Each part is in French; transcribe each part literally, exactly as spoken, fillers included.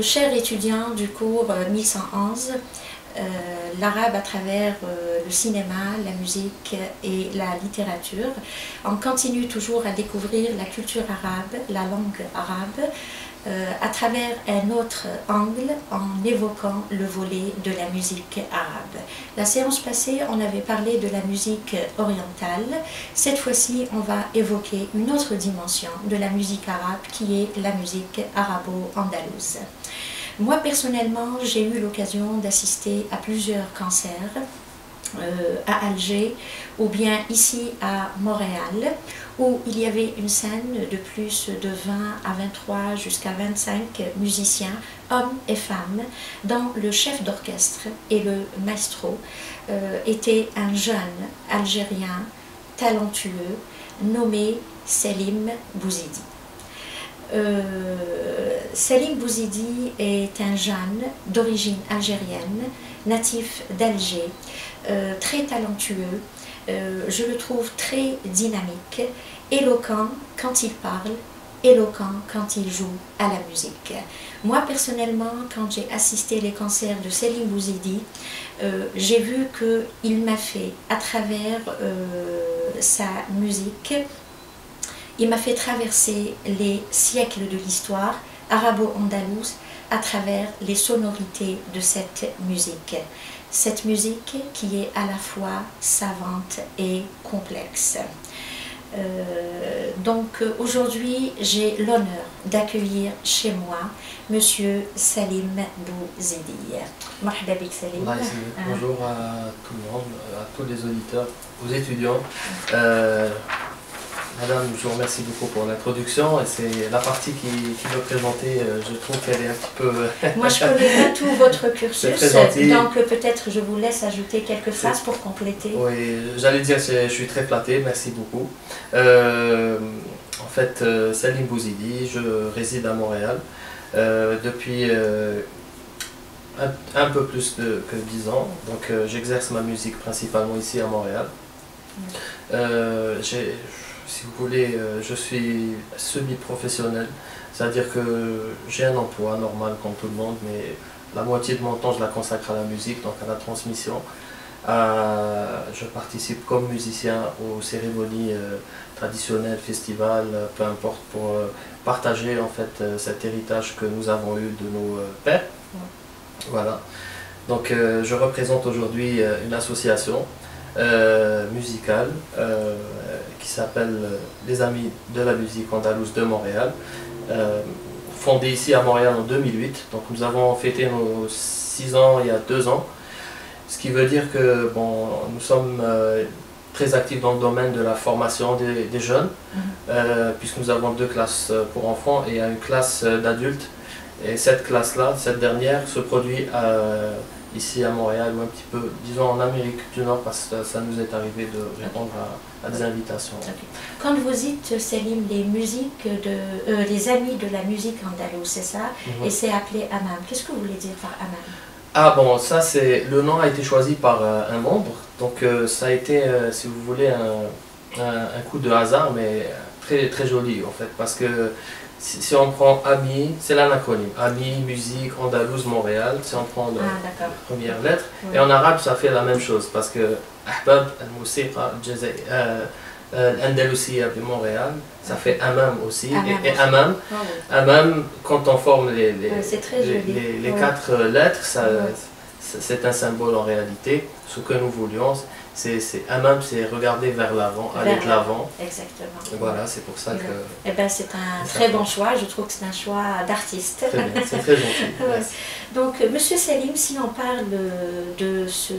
que cher étudiant du cours mille cent onze, euh, l'arabe à travers euh, le cinéma, la musique et la littérature, on continue toujours à découvrir la culture arabe, la langue arabe, euh, à travers un autre angle en évoquant le volet de la musique arabe. La séance passée, on avait parlé de la musique orientale. Cette fois-ci, on va évoquer une autre dimension de la musique arabe qui est la musique arabo-andalouse. Moi, personnellement, j'ai eu l'occasion d'assister à plusieurs concerts euh, à Alger ou bien ici à Montréal, où il y avait une scène de plus de vingt à vingt-trois jusqu'à vingt-cinq musiciens, hommes et femmes, dont le chef d'orchestre et le maestro euh, était un jeune Algérien talentueux nommé Salim Bouzidi. Euh, Salim Bouzidi est un jeune d'origine algérienne, natif d'Alger, euh, très talentueux, euh, je le trouve très dynamique, éloquent quand il parle, éloquent quand il joue à la musique. Moi personnellement, quand j'ai assisté les concerts de Salim Bouzidi, euh, j'ai vu qu'il m'a fait, à travers euh, sa musique, il m'a fait traverser les siècles de l'histoire arabo-andalouse à travers les sonorités de cette musique. Cette musique qui est à la fois savante et complexe. Euh, donc aujourd'hui, j'ai l'honneur d'accueillir chez moi M. Salim Bouzidi. Salim. Bonjour à tout le monde, à tous les auditeurs, aux étudiants. Euh, Madame, je vous remercie beaucoup pour l'introduction et c'est la partie qui, qui me présentait, je trouve qu'elle est un petit peu... Moi je connais pas tout votre cursus, donc peut-être je vous laisse ajouter quelques phrases pour compléter. Oui, j'allais dire je suis très flatté, merci beaucoup. Euh, en fait, Salim Bouzidi, je réside à Montréal euh, depuis euh, un, un peu plus de, que dix ans, donc euh, j'exerce ma musique principalement ici à Montréal. Euh, j'ai... Si vous voulez, je suis semi-professionnel, c'est-à-dire que j'ai un emploi normal comme tout le monde, mais la moitié de mon temps je la consacre à la musique, donc à la transmission. À... Je participe comme musicien aux cérémonies traditionnelles, festivals, peu importe, pour partager en fait cet héritage que nous avons eu de nos pères. Voilà. Donc je représente aujourd'hui une association Euh, musicale euh, qui s'appelle Les Amis de la musique andalouse de Montréal, euh, fondée ici à Montréal en deux mille huit. Donc nous avons fêté nos six ans il y a deux ans, ce qui veut dire que bon, nous sommes euh, très actifs dans le domaine de la formation des, des jeunes, mm-hmm. euh, puisque nous avons deux classes pour enfants et une classe d'adultes, et cette classe-là, cette dernière, se produit à ici à Montréal ou un petit peu, disons en Amérique du Nord, parce que ça nous est arrivé de répondre à, à des invitations. Okay. Quand vous dites, Salim, les musiques de, euh, les amis de la musique andalouse, c'est ça, mm-hmm. et c'est appelé Amam. Qu'est-ce que vous voulez dire par Amam? Ah bon, ça c'est, le nom a été choisi par euh, un membre, donc euh, ça a été, euh, si vous voulez, un, un, un coup de hasard, mais très très joli en fait, parce que Si, si on prend Ami, c'est l'anacronyme. Ami, musique, Andalouse, Montréal. Si on prend la ah, première lettre. Oui. Et en arabe, ça fait la même chose. Parce que Ahbab, al-Musiqa, al-Andalousie, Montréal, ça fait Amam aussi. Amam et, et Amam, ah, oui. Amam, quand on forme les, les, oui, les, les, les oui. quatre lettres, ça, oui. c'est un symbole en réalité. Ce que nous voulions, c'est Amam, c'est regarder vers l'avant, aller de l'avant. Exactement. Voilà, c'est pour ça que... Eh bien, c'est un très bon choix. Je trouve que c'est un choix d'artiste. Très bien, c'est très gentil. Ouais. Donc, Monsieur Salim, si on parle de ce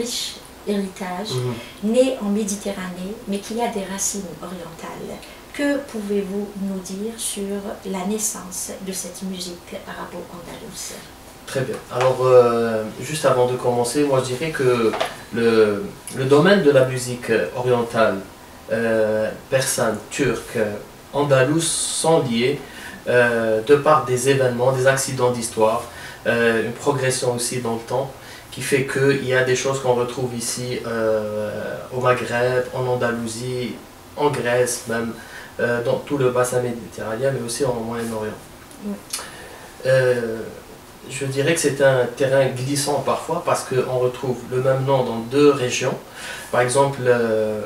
riche héritage, mm-hmm. né en Méditerranée, mais qui a des racines orientales, que pouvez-vous nous dire sur la naissance de cette musique arabo-andalouse? Très bien. Alors, euh, juste avant de commencer, moi je dirais que le, le domaine de la musique orientale, euh, persane, turque, andalouse sont liés euh, de par des événements, des accidents d'histoire, euh, une progression aussi dans le temps, qui fait qu'il y a des choses qu'on retrouve ici euh, au Maghreb, en Andalousie, en Grèce même, euh, dans tout le bassin méditerranéen, mais aussi en Moyen-Orient. Oui. Euh, je dirais que c'est un terrain glissant parfois parce qu'on retrouve le même nom dans deux régions. Par exemple, euh,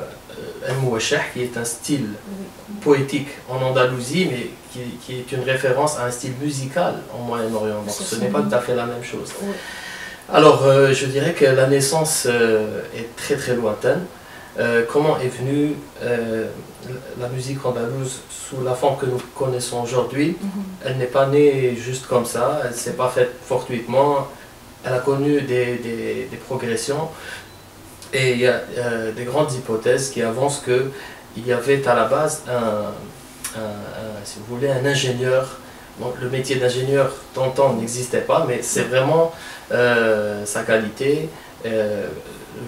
Mouachah, qui est un style poétique en Andalousie, mais qui, qui est une référence à un style musical en Moyen-Orient. Donc ce n'est pas tout à fait la même chose. Oui. Alors, euh, je dirais que la naissance euh, est très très lointaine. Euh, comment est venue euh, la musique andalouse sous la forme que nous connaissons aujourd'hui? Mm-hmm. Elle n'est pas née juste comme ça, elle ne s'est pas faite fortuitement, elle a connu des, des, des progressions et il y a euh, des grandes hypothèses qui avancent qu'il y avait à la base un, un, un, si vous voulez, un ingénieur. Donc, le métier d'ingénieur d'antan n'existait pas, mais c'est vraiment euh, sa qualité. Euh,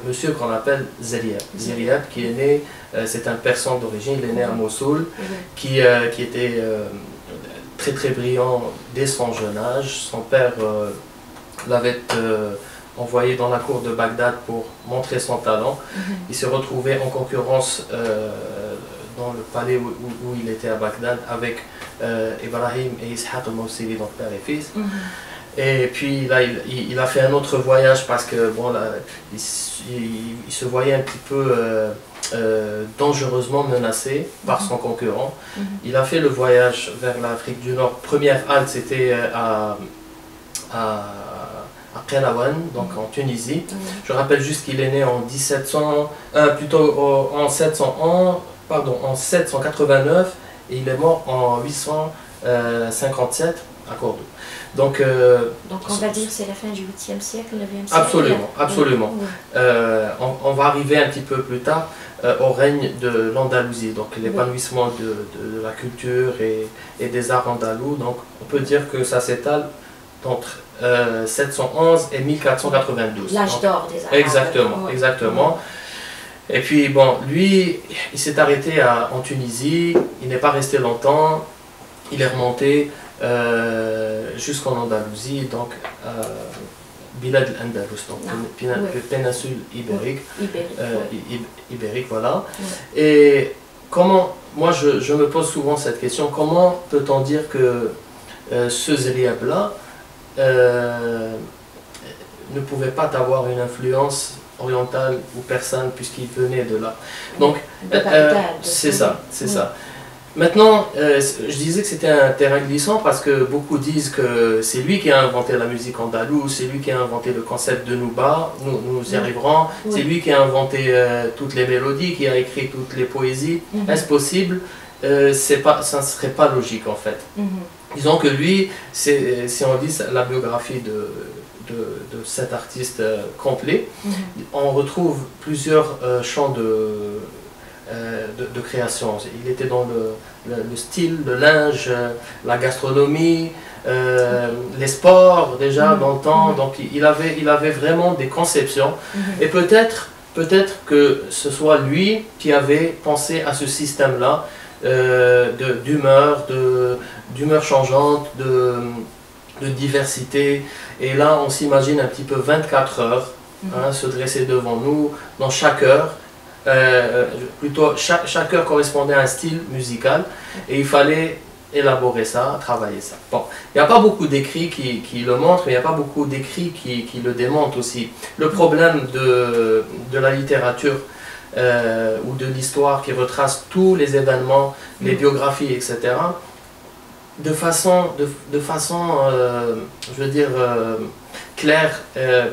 le monsieur qu'on appelle Ziryab. Ziryab qui est né, euh, c'est un Persan d'origine, il est né à Mossoul, qui, euh, qui était euh, très très brillant dès son jeune âge. Son père euh, l'avait euh, envoyé dans la cour de Bagdad pour montrer son talent. Il se retrouvait en concurrence euh, dans le palais où, où, où il était à Bagdad avec euh, Ibrahim et Ishat al-Moussiri, donc père et fils. Et puis là, il, il a fait un autre voyage parce que bon, là, il, il, il se voyait un petit peu euh, euh, dangereusement menacé par son concurrent. Mm-hmm. Il a fait le voyage vers l'Afrique du Nord. Première halte, c'était à, à, à Kairouan, donc en Tunisie. Mm-hmm. Je rappelle juste qu'il est né en dix-sept cents, euh, plutôt en sept cents, pardon, en sept cent quatre-vingt-neuf et il est mort en huit cent cinquante-sept à Cordoue. Donc, euh, Donc on va dire que c'est la fin du huitième siècle, neuvième siècle. Absolument, absolument. Oui. Euh, on, on va arriver un petit peu plus tard euh, au règne de l'Andalousie, donc l'épanouissement oui. de, de, de la culture et, et des arts andalous. Donc on peut dire que ça s'étale entre euh, sept cent onze et mille quatre cent quatre-vingt-douze. L'âge d'or des arts. Exactement, oui. exactement. Et puis bon, lui, il s'est arrêté à, en Tunisie, il n'est pas resté longtemps, il est remonté Euh, jusqu'en Andalousie, donc euh, Bilad al-Andalus, donc ah, pén oui. péninsule ibérique, oui. ibérique, euh, oui. ibérique voilà. Oui. Et comment, moi je, je me pose souvent cette question, comment peut-on dire que euh, ce Ziryab-là euh, ne pouvait pas avoir une influence orientale ou persane puisqu'il venait de là? Donc, oui. euh, c'est ça, c'est oui. ça. Maintenant, euh, je disais que c'était un terrain glissant parce que beaucoup disent que c'est lui qui a inventé la musique andalouse, c'est lui qui a inventé le concept de Nouba, nous, nous y arriverons, oui. c'est lui qui a inventé euh, toutes les mélodies, qui a écrit toutes les poésies. Mm-hmm. Est-ce possible? euh, c'est pas, ça ne serait pas logique en fait. Mm-hmm. Disons que lui, si on dit la biographie de, de, de cet artiste euh, complet, mm-hmm. on retrouve plusieurs euh, champs de... De, de création. Il était dans le, le, le style, le linge, la gastronomie, euh, les sports déjà mmh. dans le temps, mmh. donc il avait, il avait vraiment des conceptions mmh. et peut-être peut-être que ce soit lui qui avait pensé à ce système-là euh, d'humeur, d'humeur changeante, de, de diversité, et là on s'imagine un petit peu vingt-quatre heures mmh. hein, se dresser devant nous dans chaque heure. Euh, plutôt chaque, chaque heure correspondait à un style musical et il fallait élaborer ça, travailler ça. Bon, il n'y a pas beaucoup d'écrits qui, qui le montrent, mais il n'y a pas beaucoup d'écrits qui, qui le démontrent aussi. Le problème de, de la littérature euh, ou de l'histoire qui retrace tous les événements, les biographies, et cetera, de façon, de, de façon euh, je veux dire, euh, claire, euh,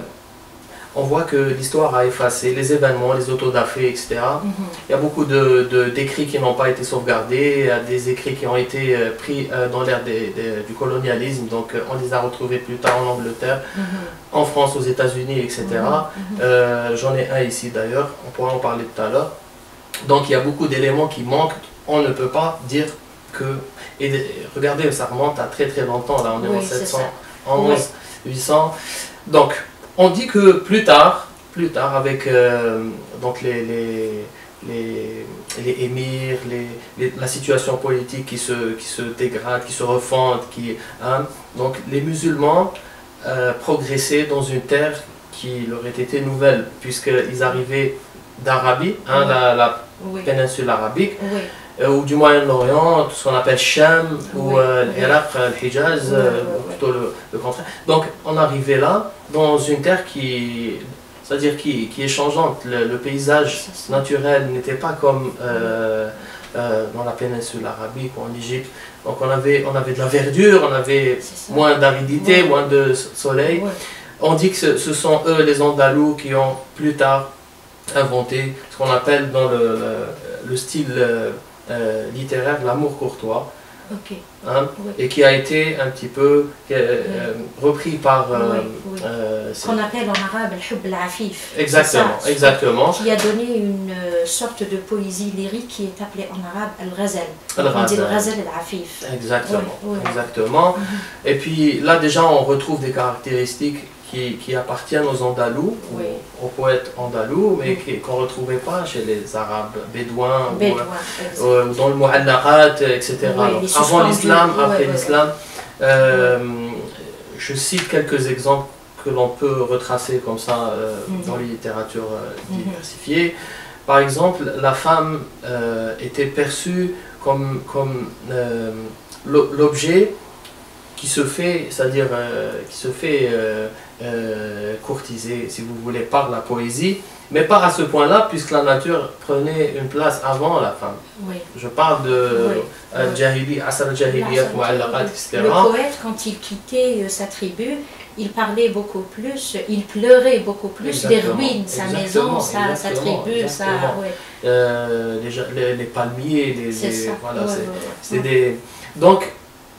on voit que l'histoire a effacé les événements, les autodafés, et cetera. Mm-hmm. Il y a beaucoup de, de, d'écrits qui n'ont pas été sauvegardés, des écrits qui ont été euh, pris euh, dans l'ère du colonialisme, donc euh, on les a retrouvés plus tard en Angleterre, mm-hmm. en France, aux États-Unis, et cetera. Mm-hmm. euh, j'en ai un ici d'ailleurs, on pourra en parler tout à l'heure. Donc il y a beaucoup d'éléments qui manquent, on ne peut pas dire que... Et regardez, ça remonte à très très longtemps, là on est oui, en sept cents, en onze, oui. huit cents. Donc... On dit que plus tard, plus tard avec euh, donc les, les, les, les émirs, les, les, la situation politique qui se, qui se dégrade, qui se refondent, qui, hein, donc les musulmans euh, progressaient dans une terre qui leur était été nouvelle, puisqu'ils arrivaient d'Arabie, hein, oui. la, la péninsule arabique, oui. euh, ou du Moyen-Orient, tout ce qu'on appelle Cham, ou euh, l'Irak, le Hijaz, euh, plutôt le, le contraire. Donc on arrivait là, dans une terre qui, c'est-à-dire qui, qui est changeante. Le, le paysage naturel n'était pas comme euh, euh, dans la péninsule arabique ou en Égypte. Donc on avait, on avait de la verdure, on avait moins d'aridité, moins de soleil. On dit que ce, ce sont eux, les Andalous, qui ont plus tard inventé ce qu'on appelle dans le, le, le style euh, littéraire l'amour courtois, okay. Hein, oui. Et qui a été un petit peu euh, oui. repris par... Euh, oui, oui. Euh, qu'on appelle en arabe le hub al-afif. Exactement, exactement. Qui a donné une sorte de poésie lyrique qui est appelée en arabe al-ghazal. On dit al-ghazal al-afif. Exactement, oui, oui. exactement. Et puis là déjà on retrouve des caractéristiques Qui, qui appartiennent aux Andalous, oui. aux, aux poètes andalous, mais oui. qu'on ne retrouvait pas chez les Arabes bédouins, bédouins ou, euh, dans le Mu'allaqat, et cetera. Oui, avant l'islam, oui, après oui, l'islam, oui. euh, je cite quelques exemples que l'on peut retracer comme ça euh, mm-hmm. dans les littératures euh, diversifiées. Mm-hmm. Par exemple, la femme euh, était perçue comme, comme euh, l'objet qui se fait, c'est-à-dire euh, qui se fait euh, euh, courtiser, si vous voulez, par la poésie, mais pas à ce point-là, puisque la nature prenait une place avant la femme. Oui. Je parle de oui. al-Jahili, Asr al-Jahiliya, Mu'allaqat, et cetera. Le poète, quand il quittait sa tribu, il parlait beaucoup plus, il pleurait beaucoup plus exactement, des ruines, sa maison, sa, sa tribu, sa, ouais. euh, les, les, les palmiers, les, les, voilà, ouais, c'est ouais. des... Donc,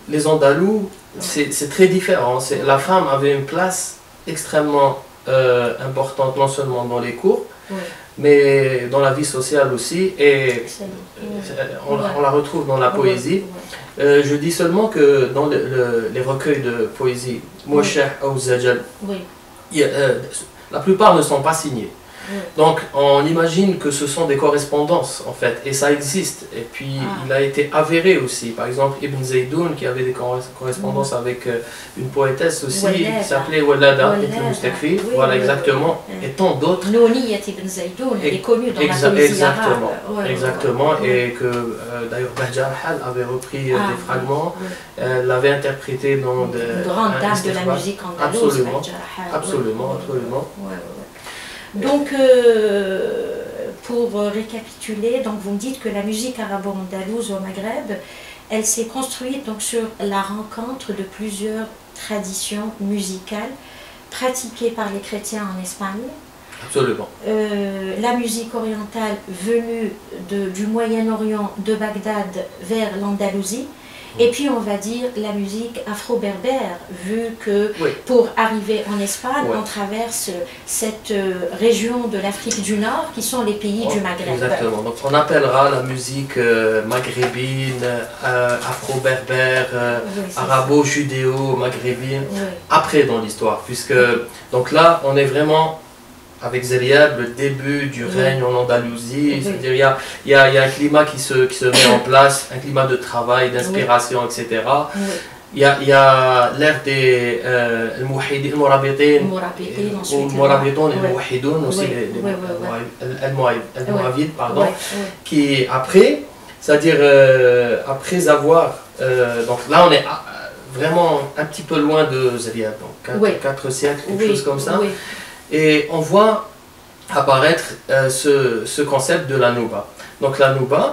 les Andalous, c'est très différent. La femme avait une place extrêmement euh, importante, non seulement dans les cours, oui. mais dans la vie sociale aussi. Et on, oui. on la retrouve dans la poésie. Oui. Oui. Euh, je dis seulement que dans le, le, les recueils de poésie, Mouachah ou Zajal, la plupart ne sont pas signés. Oui. Donc on imagine que ce sont des correspondances en fait, et ça existe, et puis ah. il a été avéré aussi, par exemple Ibn Zaydoun qui avait des correspondances mm. avec euh, une poétesse aussi Wallada. Qui s'appelait Wallada Ibn Mustakfi, oui, voilà oui, exactement, oui. et tant d'autres. Noniyat Ibn Zaydoun, elle est connue dans exa la poésie exactement, arabe. Exactement, ouais, ouais, ouais. et que euh, d'ailleurs Bahjat al-Hal avait repris euh, ah, des oui, fragments, oui. euh, l'avait interprété dans des... Une grande dame de la musique andalouse, absolument, Bahjat al-Hal. Absolument, oui, absolument. Oui, oui, oui. Donc, euh, pour récapituler, donc vous me dites que la musique arabo-andalouse au Maghreb, elle s'est construite donc sur la rencontre de plusieurs traditions musicales pratiquées par les chrétiens en Espagne. Absolument. Euh, la musique orientale venue de, du Moyen-Orient, de Bagdad vers l'Andalousie. Et puis on va dire la musique afro-berbère, vu que oui. pour arriver en Espagne, oui. on traverse cette région de l'Afrique du Nord qui sont les pays oh, du Maghreb. Exactement, donc on appellera la musique euh, maghrébine, euh, afro-berbère, euh, oui, arabo-judéo-maghrébine, oui. après dans l'histoire, puisque donc là on est vraiment... avec Ziryab, le début du règne en Andalousie, oui. c'est-à-dire il y a, y, a, y a un climat qui se, qui se met en place, un climat de travail, d'inspiration, oui. et cetera. Oui. Il y a, y a l'ère des euh, Mouhidin, Mourabitin, Mourabitin et Mouhidun, aussi les Mouavides, pardon, qui après, c'est-à-dire euh, après avoir, euh, donc là on est vraiment un petit peu loin de Ziryab, donc quatre oui. siècles, quelque oui. chose comme ça. Oui. Et on voit apparaître euh, ce, ce concept de la Nouba. Donc la Nouba,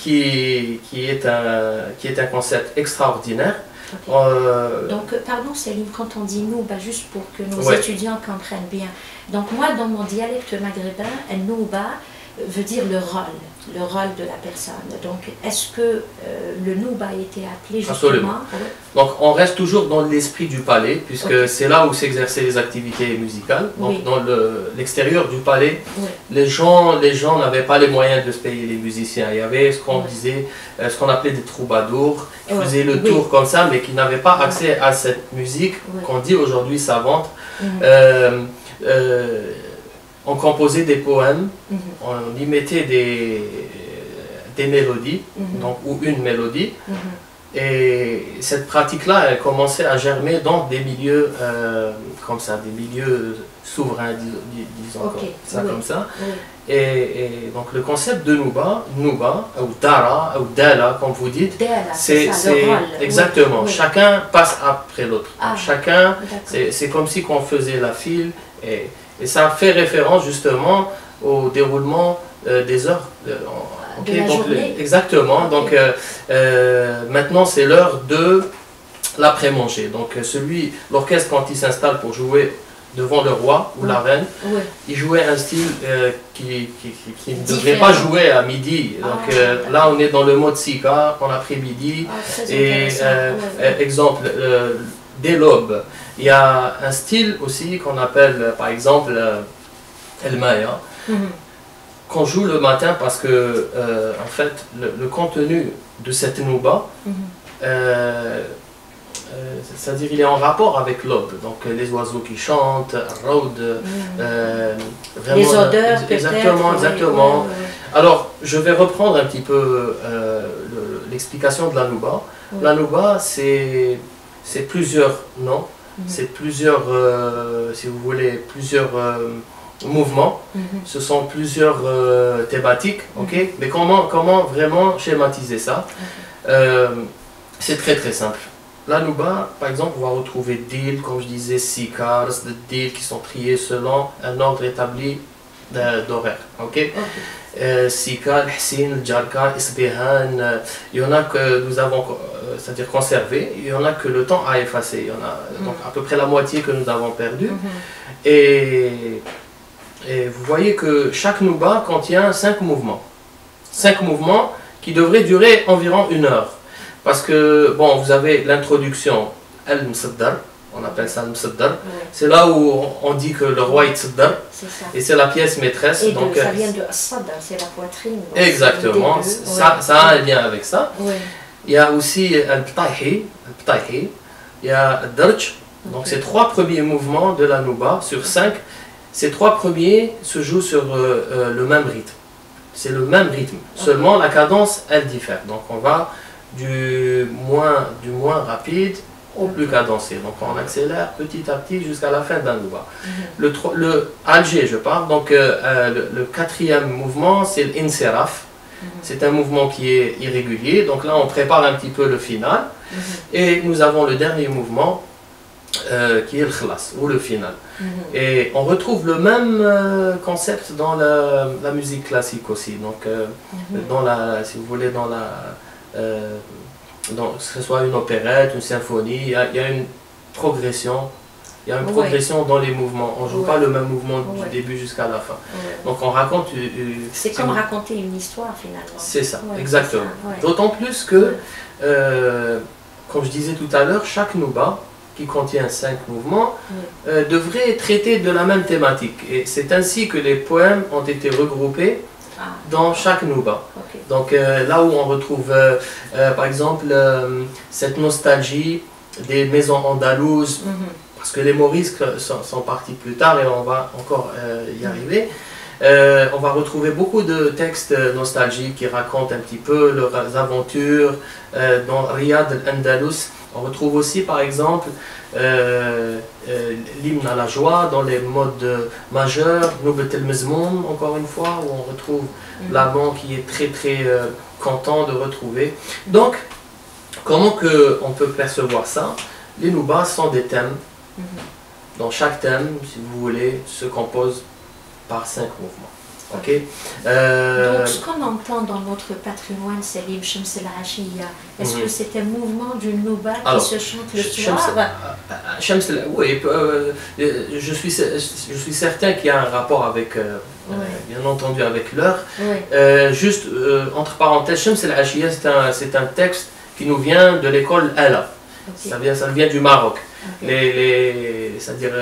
qui, qui, est, un, qui est un concept extraordinaire. Okay. Euh... Donc, pardon Salim, quand on dit Nouba, juste pour que nos ouais. étudiants comprennent bien. Donc moi, dans mon dialecte maghrébin, Nouba veut dire le rôle, le rôle de la personne. Donc, est-ce que euh, le Nouba a été appelé justement? Absolument. Donc, on reste toujours dans l'esprit du palais, puisque okay. c'est là où s'exerçaient les activités musicales. Donc, oui. dans l'extérieur le, du palais, oui. les gens, les gens n'avaient pas les moyens de se payer les musiciens. Il y avait ce qu'on oui. disait, ce qu'on appelait des troubadours, qui oui. faisaient le oui. tour comme ça, mais qui n'avaient pas accès oui. à cette musique oui. qu'on dit aujourd'hui savante. Mm-hmm. euh, euh, On composait des poèmes, mm-hmm. on y mettait des, des mélodies, mm-hmm. donc, ou une mélodie, mm-hmm. Et cette pratique-là, elle commençait à germer dans des milieux euh, comme ça, des milieux souverains, dis, disons okay. comme ça. Oui. Comme ça. Oui. Et, et donc le concept de Nouba, Nouba, ou Dara, ou Dala, comme vous dites, c'est exactement, oui. Chacun passe après l'autre. Ah, chacun, c'est comme si on faisait la file, et, et ça fait référence justement au déroulement euh, des heures. De, en, Okay, donc, exactement, okay. Donc euh, euh, maintenant c'est l'heure de l'après-manger. Donc celui, l'orchestre quand il s'installe pour jouer devant le roi ou ouais. la reine, ouais. il jouait un style euh, qui, qui, qui ne devrait pas jouer à midi. Donc ah, euh, là on est dans le mode Sika, en après-midi, ah, et euh, ouais. exemple, euh, dès l'aube. Il y a un style aussi qu'on appelle par exemple euh, El Maya. Mm-hmm. Qu'on joue le matin parce que, euh, en fait, le, le contenu de cette nouba, mm-hmm. euh, euh, c'est-à-dire il est en rapport avec l'aube. Donc les oiseaux qui chantent, rôdent, mm-hmm. euh, vraiment, les odeurs, exactement, exactement. Oui, oui, oui. Alors, je vais reprendre un petit peu euh, l'explication de la nouba. Oui. La nouba, c'est plusieurs noms, mm-hmm. c'est plusieurs, euh, si vous voulez, plusieurs... Euh, mouvements, mm-hmm. ce sont plusieurs euh, thématiques, ok, mm-hmm. mais comment, comment vraiment schématiser ça? Mm-hmm. euh, C'est très très simple. La nouba, par exemple, on va retrouver dil, comme je disais, sikars, dil qui sont triés selon un ordre établi d'horaire, ok, okay. Euh, Sika, Hsin, Jarka, Isbihan, euh, il y en a que nous avons euh, c'est-à-dire conservé, il y en a que le temps a effacé, il y en a mm-hmm. donc à peu près la moitié que nous avons perdu. Mm-hmm. Et Et vous voyez que chaque nouba contient cinq mouvements. Cinq mouvements qui devraient durer environ une heure. Parce que, bon, vous avez l'introduction, El Msaddar, on appelle ça El Msaddar. Oui. C'est là où on dit que le roi est Msaddar. Et c'est la pièce maîtresse. Et donc, de, ça vient de As-Saddar, c'est la poitrine. Exactement, ça, oui. ça a un lien avec ça. Oui. Il y a aussi El Tahe, il y a Darj. Donc, okay. ces trois premiers mouvements de la nouba sur cinq. Ces trois premiers se jouent sur euh, euh, le même rythme. C'est le même rythme, okay. seulement la cadence, elle diffère. Donc on va du moins, du moins rapide au plus cadencé. Donc on accélère petit à petit jusqu'à la fin d'un nouba. Mm-hmm. Le, le Alger, je parle, donc euh, le, le quatrième mouvement, c'est l'inseraf. Mm-hmm. C'est un mouvement qui est irrégulier. Donc là, on prépare un petit peu le final. Mm-hmm. Et nous avons le dernier mouvement, Euh, qui est le khlas, ou le final. Mm-hmm. Et on retrouve le même euh, concept dans la, la musique classique aussi. Donc, euh, mm-hmm. dans la, si vous voulez, dans la, euh, dans, que ce soit une opérette, une symphonie, il y, y a une progression. Il y a une ouais. progression dans les mouvements. On ne joue ouais. pas le même mouvement ouais. du début jusqu'à la fin. Ouais. Donc on raconte... Euh, c'est comme raconter une histoire finalement. C'est ça, ouais, exactement. Ouais. D'autant plus que, euh, comme je disais tout à l'heure, chaque nouba, qui contient cinq mouvements, oui. euh, devrait traiter de la même thématique. Et c'est ainsi que les poèmes ont été regroupés ah. dans chaque nouba. Okay. Donc euh, là où on retrouve, euh, euh, par exemple, euh, cette nostalgie des maisons andalouses, mm-hmm. parce que les morisques sont, sont partis plus tard et on va encore euh, y arriver. Euh, on va retrouver beaucoup de textes nostalgiques qui racontent un petit peu leurs aventures euh, dans Riyad al-Andalus. On retrouve aussi, par exemple, euh, euh, l'hymne à la joie dans les modes euh, majeurs, Noubat al-Mazmoum, encore une fois, où on retrouve mm-hmm. l'amant qui est très très euh, content de retrouver. Donc, comment que on peut percevoir ça? Les noubas sont des thèmes. Mm-hmm. Dans chaque thème, si vous voulez, se compose par cinq mouvements. Okay. Euh... Donc, ce qu'on entend dans notre patrimoine, c'est l'hymne Shams el-Achiyya. Est-ce mm-hmm. que c'est un mouvement d'une nouba qui Alors, se chante le soir? Shams el... Oui, euh, je, suis, je suis certain qu'il y a un rapport avec, euh, oui. euh, bien entendu, avec l'heure. Oui. Euh, juste, euh, entre parenthèses, Shams el-Achiyya, c'est un, un texte qui nous vient de l'école Ala. Okay. Ça, vient, ça vient du Maroc. Okay. Les, les, c'est-à-dire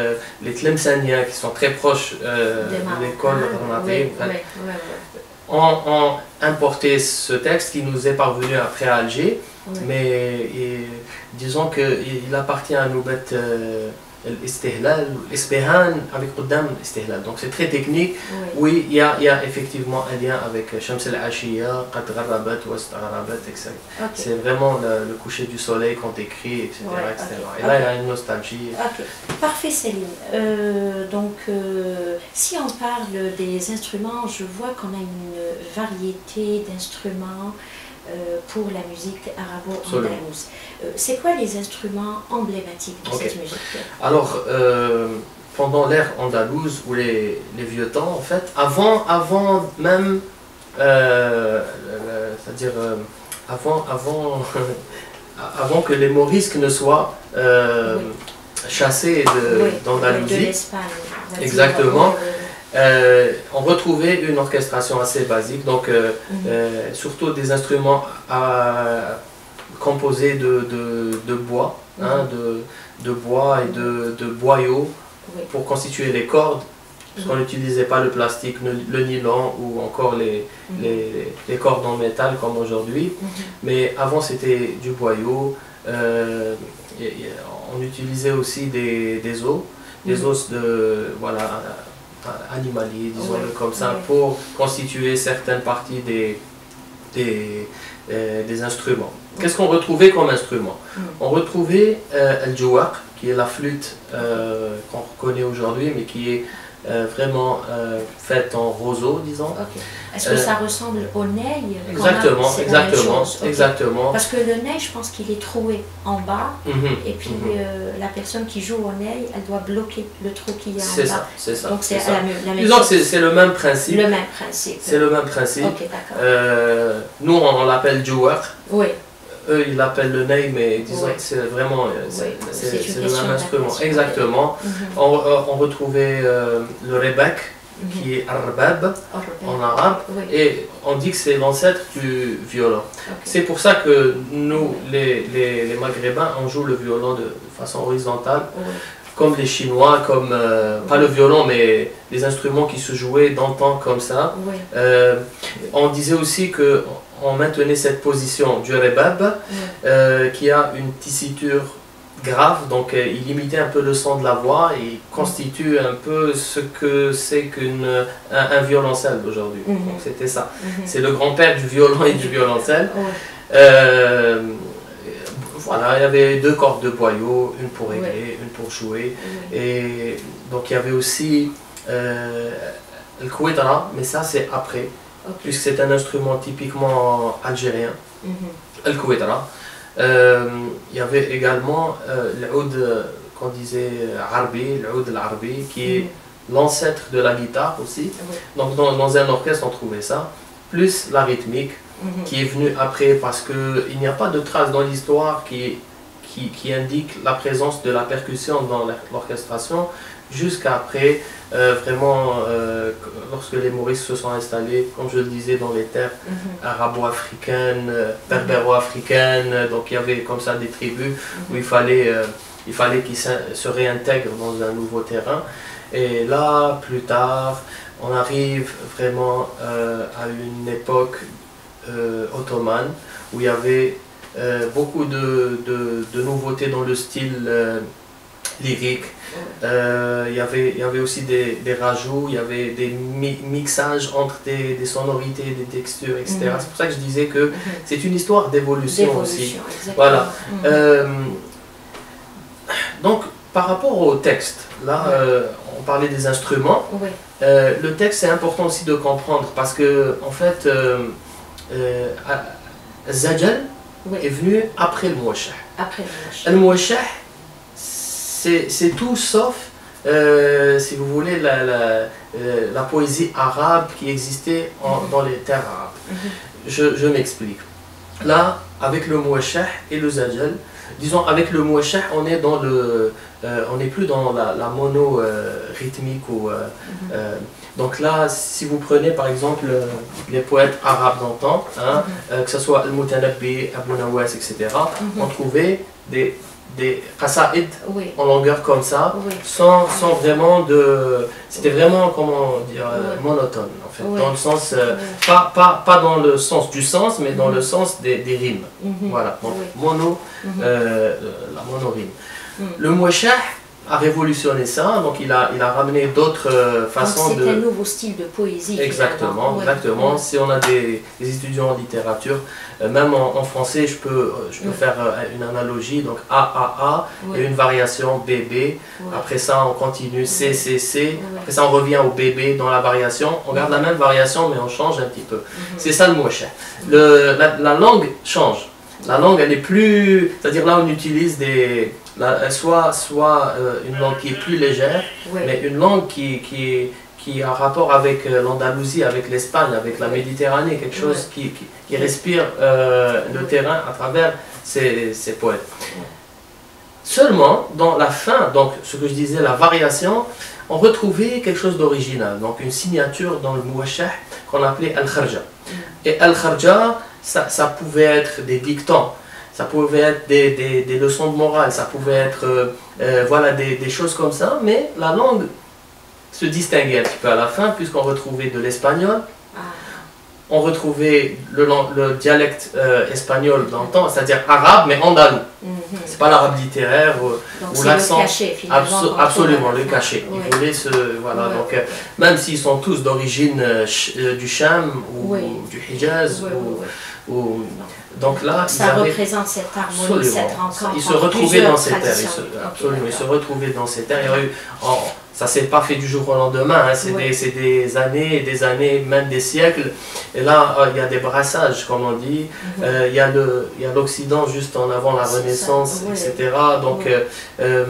les Tlemceniens qui sont très proches euh, de l'école ah, oui, oui, oui, oui. ont, ont importé ce texte qui nous est parvenu après à Alger, oui. mais et, disons qu'il appartient à Noubat euh, l'Estehlal, l'Isbihan avec Qudam l'Estehlal. Donc c'est très technique. Oui, il y a, y a effectivement un lien avec Shams el-Achiyya, Qad Gharabat, Wast Gharabat, et cetera. Okay. C'est vraiment le, le coucher du soleil qu'on décrit, et cetera. Ouais, et, cetera. Okay. Et là, okay. Il y a une nostalgie. Okay. Parfait, Céline. Euh, donc, euh, si on parle des instruments, je vois qu'on a une variété d'instruments euh, pour la musique arabo-andalouse. Euh, C'est quoi les instruments emblématiques de okay. cette musique? Alors, euh, pendant l'ère andalouse, ou les, les vieux temps, en fait, avant, avant même, euh, c'est-à-dire, euh, avant, avant, avant que les morisques ne soient euh, oui. chassés d'Andalousie, oui, exactement, euh, on retrouvait une orchestration assez basique, donc euh, mm-hmm. euh, surtout des instruments à, composés de, de, de bois, mm-hmm. hein, de, de bois et de, de boyaux oui. pour constituer les cordes, parce qu'on n'utilisait pas le plastique, le nylon ou encore les, mm-hmm. les, les cordes en métal comme aujourd'hui. Mm-hmm. Mais avant c'était du boyau, euh, y, y, on utilisait aussi des, des os, mm-hmm. des os de, voilà, animaliers, disons-le comme ça, mm-hmm. pour constituer certaines parties des, des, euh, des instruments. Mm-hmm. Qu'est-ce qu'on retrouvait comme instrument? Mm-hmm. On retrouvait euh, el jouaq, qui est la flûte euh, qu'on reconnaît aujourd'hui, mais qui est Euh, vraiment euh, faite en roseau, disons. Okay. Est-ce que euh, ça ressemble au ney? Exactement, a, exactement, okay. exactement. Parce que le ney, je pense qu'il est troué en bas, mm-hmm. et puis mm-hmm. euh, la personne qui joue au ney, elle doit bloquer le trou qu'il y a en ça, bas. C'est ça, donc c'est ça. La, la disons que c'est le même principe. Le même principe. C'est le même principe. Okay, euh, nous, on, on l'appelle jouaq. Oui. Eux, ils l'appellent le ney, mais disons oui. que c'est vraiment oui. c'est le même instrument. Exactement. Mm-hmm. on, on retrouvait euh, le rebak, mm-hmm. qui est arbab en arabe, oui. et on dit que c'est l'ancêtre du violon. Okay. C'est pour ça que nous, les, les, les maghrébins, on joue le violon de façon horizontale, oui. comme les Chinois, comme, euh, oui. pas le violon, mais les instruments qui se jouaient d'antan comme ça. Oui. Euh, on disait aussi que on maintenait cette position du rebab, oui. euh, qui a une tessiture grave, donc euh, il imitait un peu le son de la voix et il constitue un peu ce que c'est qu'un un violoncelle aujourd'hui. Mm-hmm. Donc c'était ça. Mm-hmm. C'est le grand-père du violon et du violoncelle. Oui. Euh, voilà, il y avait deux cordes de boyaux, une pour régler, oui. une pour jouer. Oui. Et donc il y avait aussi euh, le kouedra, mais ça c'est après. Okay. Puisque c'est un instrument typiquement algérien, el mm kouedra. -hmm. Il euh, y avait également euh, l'oud qu'on disait arbi, l'oud l'arbi, qui mm -hmm. est l'ancêtre de la guitare aussi. Mm -hmm. Donc dans, dans un orchestre on trouvait ça, plus la rythmique mm -hmm. qui est venue après, parce qu'il n'y a pas de trace dans l'histoire qui, qui, qui indique la présence de la percussion dans l'orchestration. Jusqu'après, euh, vraiment, euh, lorsque les Maurisques se sont installés, comme je le disais, dans les terres mm-hmm. arabo-africaines, berbéro-africaines, donc il y avait comme ça des tribus mm-hmm. où il fallait, euh, il fallait qu'ils se réintègrent dans un nouveau terrain. Et là, plus tard, on arrive vraiment euh, à une époque euh, ottomane où il y avait euh, beaucoup de, de, de nouveautés dans le style euh, lyrique. Euh, y avait, y avait aussi des, des rajouts, il y avait des mi mixages entre des, des sonorités, des textures, et cetera. Mm-hmm. C'est pour ça que je disais que mm-hmm. c'est une histoire d'évolution aussi. Exactement. Voilà. Mm-hmm. euh, donc, par rapport au texte, là, ouais. euh, on parlait des instruments. Ouais. Euh, le texte, c'est important aussi de comprendre parce que, en fait, euh, euh, Zajal ouais. est venu après le Mouachah. Après le Mouachah. C'est tout sauf, euh, si vous voulez, la, la, euh, la poésie arabe qui existait en, mm-hmm. dans les terres arabes. Mm-hmm. Je, je m'explique. Là, avec le Mouachah et le Zajal, disons avec le Mouachah, on est dans le, euh, on n'est plus dans la, la mono euh, rythmique ou. Euh, mm-hmm. euh, donc là, si vous prenez par exemple euh, les poètes arabes d'antan, hein, mm-hmm. euh, que ce soit Al-Mutanabbi, Abu Nawas, et cetera, mm-hmm. on trouvait des des qasaïd oui. en longueur comme ça, oui. sans, sans vraiment de... C'était vraiment, comment dire, oui. monotone, en fait, oui. dans le sens... Euh, oui. pas, pas, pas dans le sens du sens, mais dans mm-hmm. le sens des, des rimes. Mm-hmm. Voilà, donc oui. mono, mm-hmm. euh, la monorime. Mm-hmm. Le Mouachah, a révolutionné ça, donc il a, il a ramené d'autres euh, façons de... C'est un nouveau style de poésie. Exactement, ouais. exactement. Ouais. Si on a des, des étudiants en littérature, euh, même en, en français, je peux, je peux ouais. faire euh, une analogie, donc A, A, A, ouais. et une variation B, B. Ouais. Après ça, on continue C, C, C. Ouais. Après ça, on revient au B, B dans la variation. On garde ouais. la même variation, mais on change un petit peu. Mm-hmm. C'est ça le mouachah. Le, la, la langue change. La langue, elle est plus... C'est-à-dire là, on utilise des... La, soit soit euh, une langue qui est plus légère, oui. mais une langue qui, qui, qui a rapport avec euh, l'Andalousie, avec l'Espagne, avec la Méditerranée, quelque chose oui. qui, qui, qui respire euh, le terrain à travers ces, ces poèmes. Oui. Seulement, dans la fin, donc ce que je disais, la variation, on retrouvait quelque chose d'original, donc une signature dans le mouachah qu'on appelait al-Kharja. Oui. Et al-Kharja, ça, ça pouvait être des dictons. Ça pouvait être des, des, des leçons de morale, ça pouvait être euh, euh, voilà, des, des choses comme ça, mais la langue se distinguait un petit peu à la fin, puisqu'on retrouvait de l'espagnol, ah. on retrouvait le, le dialecte euh, espagnol dans le temps, c'est-à-dire arabe, mais andalou. Mm-hmm. C'est pas l'arabe littéraire ou, ou l'accent. Abso absolument, le cachet. Oui. Ils voulaient ce, voilà, oui. donc, euh, même s'ils sont tous d'origine euh, euh, du Cham ou, oui. ou du Hijaz, oui, ou, oui, oui. ou, ou donc là, ça représente cette harmonie, cette rencontre. Ils se retrouvaient dans ces terres, ils se, okay, absolument, ils se retrouvaient dans ces terres. Il y a eu, oh, ça ne s'est pas fait du jour au lendemain, hein, c'est oui. des, des années, des années, même des siècles. Et là, il oh, y a des brassages, comme on dit. Mm-hmm. euh, il y a l'Occident juste en avant la Renaissance, oui. et cetera. Donc, oui. euh, euh,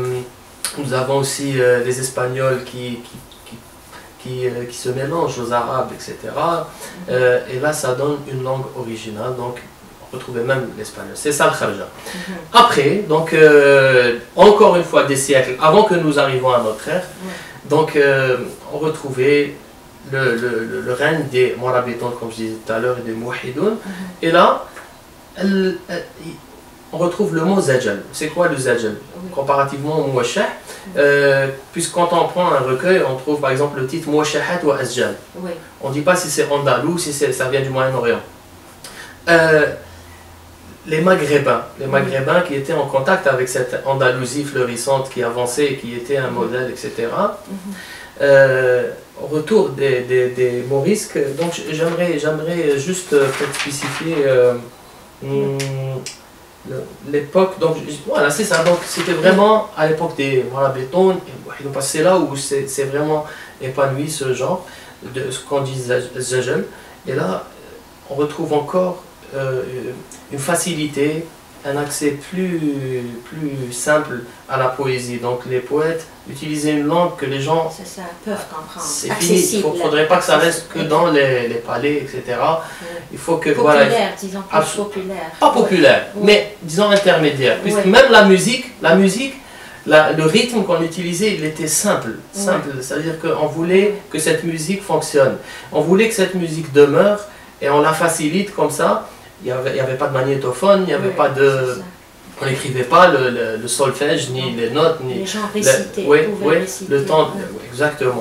nous avons aussi euh, les Espagnols qui, qui Qui, euh, qui se mélangent aux Arabes, et cetera. Euh, et là, ça donne une langue originale, donc on retrouvait même l'espagnol. C'est ça le Kharja. Mm-hmm. Après, donc, euh, encore une fois des siècles, avant que nous arrivions à notre ère, mm-hmm. donc, euh, on retrouvait le, le, le, le règne des Morabitoun, comme je disais tout à l'heure, et des Mouahidoun. Mm-hmm. Et là, elle, elle, on retrouve le mot Zajal. C'est quoi le Zajal? Oui. Comparativement au Mouachah, oui. euh, puisque quand on prend un recueil, on trouve par exemple le titre Mouachahat ou Azjal. Oui. On ne dit pas si c'est andalou, si ça vient du Moyen-Orient. Euh, les Maghrébins, les Maghrébins oui. qui étaient en contact avec cette Andalousie florissante qui avançait et qui était un oui. modèle, et cetera. Mm-hmm. euh, au retour des, des, des Morisques, donc j'aimerais j'aimerais juste peut-être spécifier. Euh, oui. hum, l'époque, donc voilà, c'est ça, donc c'était vraiment à l'époque des Morabitoun, parce que c'est là où c'est vraiment épanoui ce genre, de ce qu'on dit Zajal, et là on retrouve encore euh, une facilité, un accès plus, plus simple à la poésie, donc les poètes utiliser une langue que les gens ça, peuvent comprendre. C'est fini. Il ne faudrait pas que ça reste que dans les, les palais, et cetera. Oui. Il faut que... Populaire, voilà, disons, plus abs... populaire. Pas populaire, oui. mais disons intermédiaire. Puisque oui. même la musique, la musique la, le rythme qu'on utilisait, il était simple. simple. Oui. C'est-à-dire qu'on voulait que cette musique fonctionne. On voulait que cette musique demeure et on la facilite comme ça. Il n'y avait, avait pas de magnétophone, il n'y avait oui, pas de... On n'écrivait pas le, le, le solfège, ni les notes, ni... Les gens récitaient, oui, oui, réciter, le temps, oui. exactement.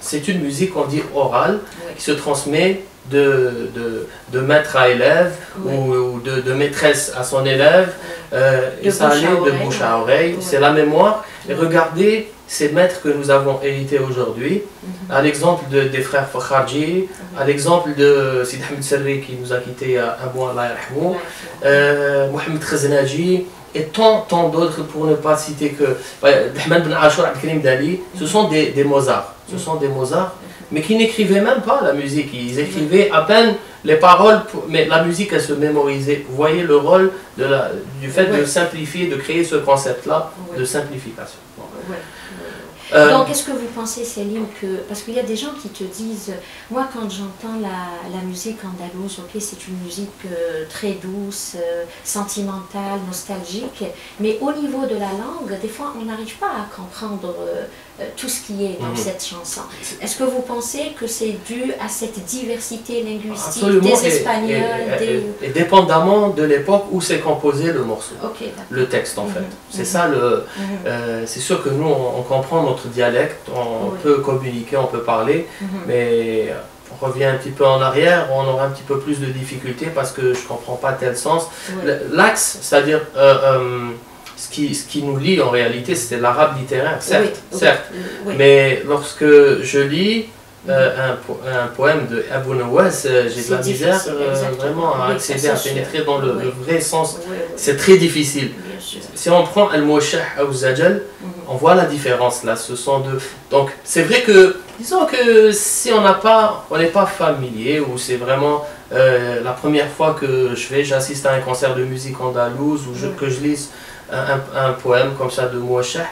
C'est oui. une musique qu'on dit orale, oui. qui se transmet de, de, de maître à élève, oui. ou, ou de, de maîtresse à son élève, oui. euh, et ça allait de bouche à oreille, oui. c'est la mémoire. Oui. Et regardez ces maîtres que nous avons hérités aujourd'hui, mm-hmm. à l'exemple de, des frères Kharji, mm-hmm. à l'exemple de Sidi Hamid Serri qui nous a quittés à Abou Allah Yarhamou, euh, Mohamed Khaznaji et tant, tant d'autres pour ne pas citer que... Ahmed Ben Achour, Abdelkrim Dali, ce sont des, des Mozart, ce sont des Mozart, mais qui n'écrivaient même pas la musique, ils écrivaient à peine les paroles, pour, mais la musique elle se mémorisait. Vous voyez le rôle de la, du fait oui. de simplifier, de créer ce concept-là oui. de simplification. Bon. Oui. Euh, Donc, est-ce que vous pensez, Salim, que... Parce qu'il y a des gens qui te disent... Moi, quand j'entends la, la musique andalouse, ok, c'est une musique euh, très douce, euh, sentimentale, nostalgique, mais au niveau de la langue, des fois, on n'arrive pas à comprendre euh, tout ce qui est dans mm-hmm. cette chanson. Est-ce que vous pensez que c'est dû à cette diversité linguistique absolument, des Espagnols et, et, et, des... et dépendamment de l'époque où s'est composé le morceau, okay, le texte, en mm-hmm. fait. C'est mm-hmm. ça, le... Mm-hmm. euh, c'est sûr que nous, on, on comprend notre dialecte, on oui. peut communiquer, on peut parler, mm-hmm. mais on revient un petit peu en arrière, on aura un petit peu plus de difficultés parce que je comprends pas tel sens. Oui. L'axe, c'est-à-dire euh, euh, ce qui, ce qui nous lie en réalité, c'est l'arabe littéraire, certes, oui, certes. Oui. Mais lorsque je lis euh, un, un poème de Abou Nawas, euh, j'ai de la misère euh, vraiment à oui, accéder, à pénétrer dans le, oui. le vrai sens. Oui, oui, oui. C'est très difficile. Si on prend Al-Mouachah ou Zajal, on voit la différence là, ce sont deux. Donc c'est vrai que, disons que si on n'a pas, on n'est pas familier, ou c'est vraiment euh, la première fois que je vais, j'assiste à un concert de musique andalouse, ou je, que je lise un, un, un poème comme ça de Mouachah,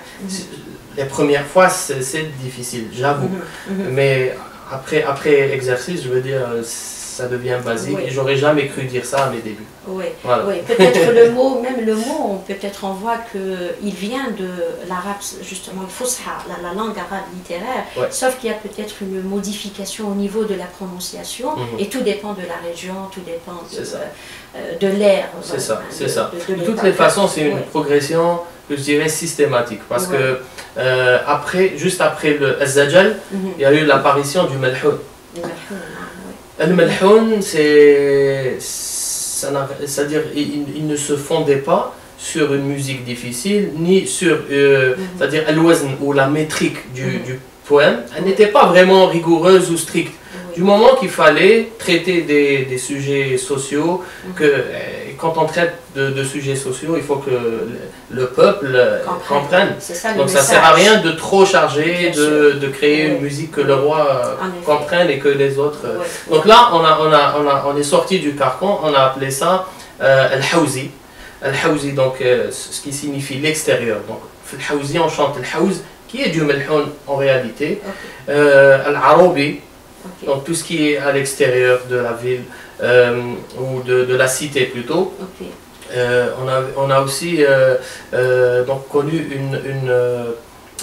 les premières fois c'est difficile, j'avoue. Mais après, après exercice, je veux dire, ça devient basique, oui. et j'aurais jamais cru dire ça à mes débuts. Oui, voilà. oui. peut-être le mot, même le mot, peut-être on voit qu'il vient de l'arabe, justement, le fusha, la, la langue arabe littéraire, ouais. sauf qu'il y a peut-être une modification au niveau de la prononciation, mm-hmm. et tout dépend de la région, tout dépend de l'ère. C'est euh, ça, c'est ça. De, de, de, de toutes les façons, c'est une ouais. progression, je dirais, systématique, parce ouais. que euh, après, juste après le Zajal, mm-hmm. il y a eu l'apparition du Malhoun. Al-Malhoun, c'est-à-dire il, il ne se fondait pas sur une musique difficile, ni sur, euh, mm-hmm. c'est-à-dire al-wazn ou la métrique du, mm-hmm. du poème, elle n'était pas vraiment rigoureuse ou stricte. Mm-hmm. Du moment qu'il fallait traiter des, des sujets sociaux, mm-hmm. que quand on traite de, de sujets sociaux, il faut que le, le peuple comprenne. comprenne. Ça, le Donc message. Ça sert à rien de trop charger, de, de créer oui. une musique que le roi en comprenne et que les autres... Oui. Oui. Donc là, on, a, on, a, on, a, on est sorti du carcan, on a appelé ça euh, Al-Hawzi. Al-Hawzi, donc euh, ce qui signifie l'extérieur. Donc Al-Hawzi, on chante Al-Hawz, qui est du Malhoun en réalité. Okay. Euh, Al-Aroubi, okay. donc tout ce qui est à l'extérieur de la ville. Euh, ou de, de la cité plutôt. Okay. Euh, on, a, on a aussi euh, euh, donc connu une, une, euh,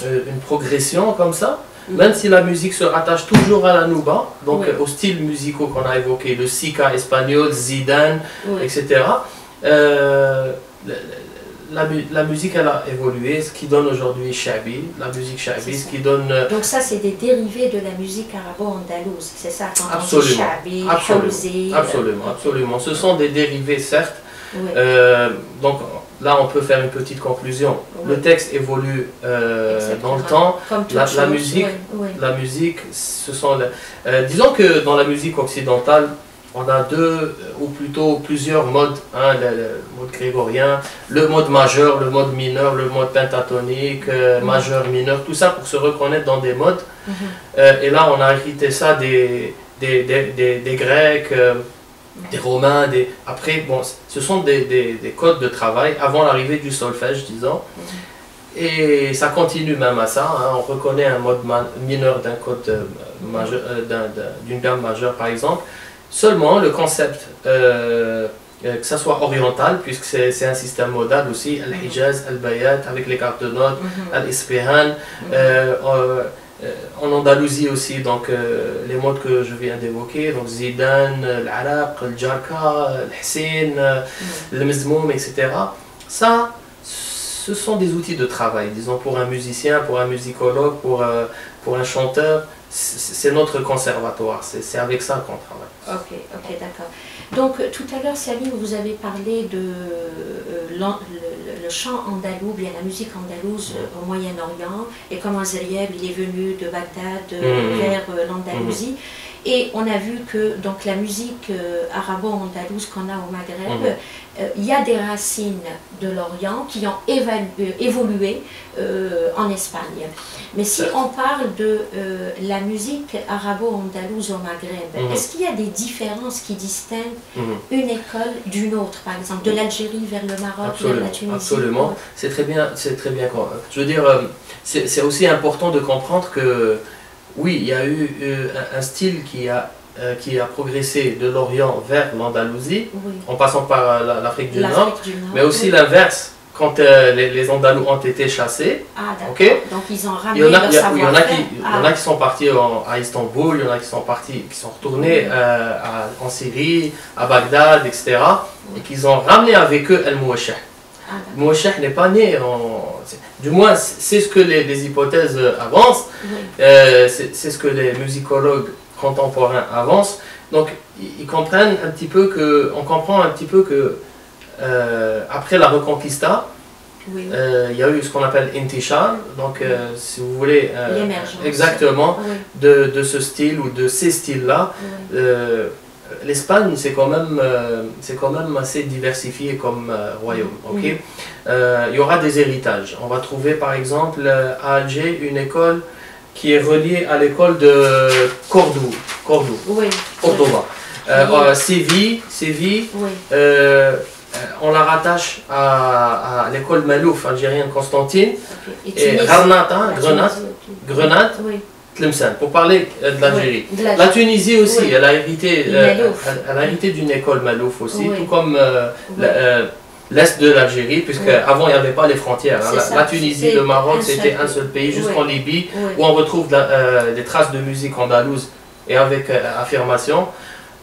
une progression comme ça, mm-hmm. même si la musique se rattache toujours à la Nouba, donc oui. euh, aux styles musicaux qu'on a évoqués, le Sika espagnol, Zidane, oui. et cetera. Euh, la, la musique elle a évolué, ce qui donne aujourd'hui Chabi, la musique Chabi, ce qui donne... Donc ça c'est des dérivés de la musique arabo-andalouse, c'est ça? Quand absolument, on dit Chabi, absolument, Hawzi, absolument, euh... absolument, ce sont des dérivés certes, oui. euh, donc là on peut faire une petite conclusion, oui. le texte évolue euh, dans le temps, la, la, musique, oui. Oui. la musique, ce sont... Les... Euh, disons que dans la musique occidentale, on a deux, ou plutôt plusieurs modes, hein, le, le mode grégorien, le mode majeur, le mode mineur, le mode pentatonique, euh, mm-hmm. majeur, mineur, tout ça pour se reconnaître dans des modes. Mm-hmm. euh, et là, on a hérité ça des, des, des, des, des Grecs, euh, des Romains, des... après, bon, ce sont des, des, des codes de travail avant l'arrivée du solfège, disons. Mm-hmm. Et ça continue même à ça, hein, on reconnaît un mode mineur d'un code euh, majeur, euh, d'une gamme majeure, par exemple. Seulement, le concept, euh, que ce soit oriental, puisque c'est un système modal aussi, al-Hijaz, al-Bayat, avec les cartes de notes, mm-hmm. al-Isbihan, mm-hmm. euh, en Andalousie aussi, donc euh, les modes que je viens d'évoquer, donc Zidane, l'Alaq, al-Jarka, al-Hsin, mm-hmm. le Mizmoum, et cetera. Ça, ce sont des outils de travail, disons, pour un musicien, pour un musicologue, pour, euh, pour un chanteur. C'est notre conservatoire, c'est avec ça qu'on travaille. Ok, ok, d'accord. Donc tout à l'heure, Salim, vous avez parlé de euh, le, le, le chant andalou, bien la musique andalouse mmh. au Moyen-Orient, et comment Ziryab il est venu de Bagdad euh, mmh. vers euh, l'Andalousie. Mmh. Et on a vu que donc, la musique euh, arabo-andalouse qu'on a au Maghreb, mmh. euh, y a des racines de l'Orient qui ont évalué, évolué euh, en Espagne. Mais si on parle de euh, la musique arabo-andalouse au Maghreb, mmh. est-ce qu'il y a des différences qui distinguent mmh. une école d'une autre, par exemple, de l'Algérie vers le Maroc, absolument, vers la Tunisie? Absolument, c'est très bien, c'est très bien. Je veux dire, c'est aussi important de comprendre que, oui, il y a eu un style qui a, qui a progressé de l'Orient vers l'Andalousie, oui. en passant par l'Afrique du, du Nord, mais aussi oui. l'inverse. Quand euh, les, les Andalous ont été chassés, ah, okay. donc ils ont ramené leur savoir-faire. Il y en a, qui, ah. y en a qui sont partis en, à Istanbul, il y en a qui sont partis, qui sont retournés euh, à, en Syrie, à Bagdad, et cetera. Oui. Et qu'ils ont ramené avec eux Al-Mouachah. Ah, Mouachah n'est pas né, en, du moins c'est ce que les, les hypothèses avancent, oui. euh, c'est ce que les musicologues contemporains avancent. Donc ils comprennent un petit peu que, on comprend un petit peu que Euh, après la Reconquista, il oui. euh, y a eu ce qu'on appelle intishar, donc oui. euh, si vous voulez, euh, exactement, oui. de, de ce style ou de ces styles-là. Oui. Euh, L'Espagne, c'est quand, euh, quand même assez diversifié comme euh, royaume. Il okay? oui. euh, y aura des héritages. On va trouver par exemple euh, à Alger une école qui est reliée à l'école de Cordoue, Cordoue, oui. Cordoba. Euh, oui. euh, Séville, Séville oui. euh, on la rattache à, à l'école Malouf algérienne Constantine, okay. et Granada, Grenade, Grenade, oui. Tlemcen, pour parler de l'Algérie. Oui. La Tunisie aussi, oui. elle a hérité, euh, elle a hérité d'une école Malouf aussi, oui. tout comme euh, oui. l'Est de l'Algérie, puisque oui. avant il n'y avait pas les frontières. Hein. La, la Tunisie, le Maroc, c'était un seul pays, jusqu'en oui. Libye, oui. où on retrouve la, euh, des traces de musique andalouse et avec euh, affirmation.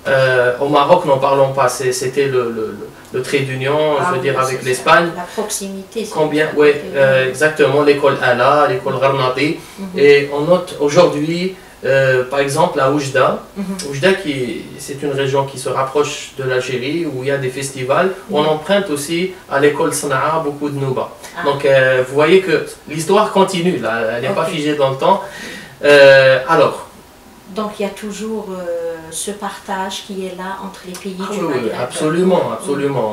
Euh, au Maroc, n'en parlons pas, c'était le, le, le trait d'union, ah, je veux dire, avec l'Espagne. La proximité. Combien, oui, euh, exactement, l'école Ala, l'école Gharnati. Mm-hmm. Et on note aujourd'hui, euh, par exemple, à Oujda. Mm-hmm. Oujda, c'est une région qui se rapproche de l'Algérie, où il y a des festivals. Mm-hmm. On emprunte aussi à l'école Sanaa beaucoup de Nouba. Ah. Donc, euh, vous voyez que l'histoire continue, là, elle n'est okay. pas figée dans le temps. Euh, alors. Donc, il y a toujours. Euh... ce partage qui est là entre les pays ah, du Maghreb. Oui, absolument, absolument.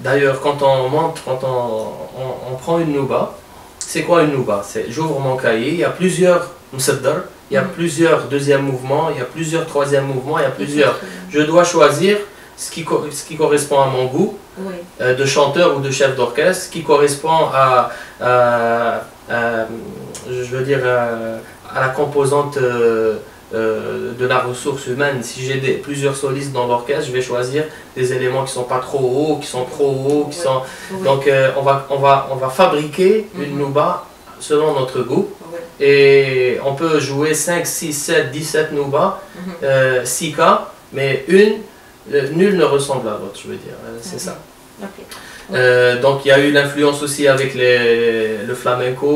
Mm-hmm. D'ailleurs, quand on monte, quand on, on, on prend une nouba, c'est quoi une nouba? J'ouvre mon cahier, il y a plusieurs Msaddar, il y a mm-hmm. plusieurs deuxièmes mouvements, il y a plusieurs troisièmes mouvements, il y a plusieurs... Je dois choisir ce qui, ce qui correspond à mon goût, oui. euh, de chanteur ou de chef d'orchestre, ce qui correspond à, à, à, à... je veux dire, à, à la composante... Euh, Euh, de la ressource humaine. Si j'ai plusieurs solistes dans l'orchestre, je vais choisir des éléments qui sont pas trop hauts, qui sont trop hauts, qui oui. sont... Oui. Donc euh, on, va, on, va, on va fabriquer mm-hmm. une nouba selon notre goût. Oui. Et on peut jouer cinq, six, sept, dix-sept noubas, mm-hmm. euh, Sika, mais une, euh, nulle ne ressemble à l'autre, je veux dire, euh, c'est mm-hmm. ça. Okay. Euh, donc il y a eu l'influence aussi avec les, le flamenco,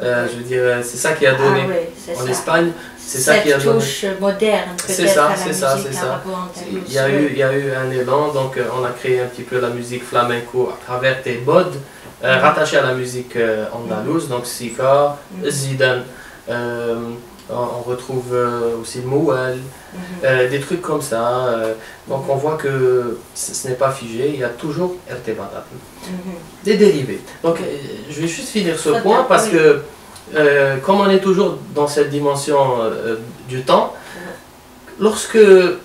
euh, je veux dire, c'est ça qui a donné ah, oui, en ça. Espagne, c'est ça qui a donné. Cette touche moderne peut-être à la musique arabo-andalouse. Il y a eu, il y a eu un élan, donc on a créé un petit peu la musique flamenco à travers des modes euh, mm. rattachés à la musique euh, andalouse, mm. donc Sika, mm. Zidane, euh, on retrouve euh, aussi Mouel, mm-hmm. euh, des trucs comme ça. Euh, donc on voit que ce n'est pas figé, il y a toujours ertebadat, mm-hmm. des dérivés. Donc je vais juste finir ce point parce que euh, comme on est toujours dans cette dimension euh, du temps, lorsque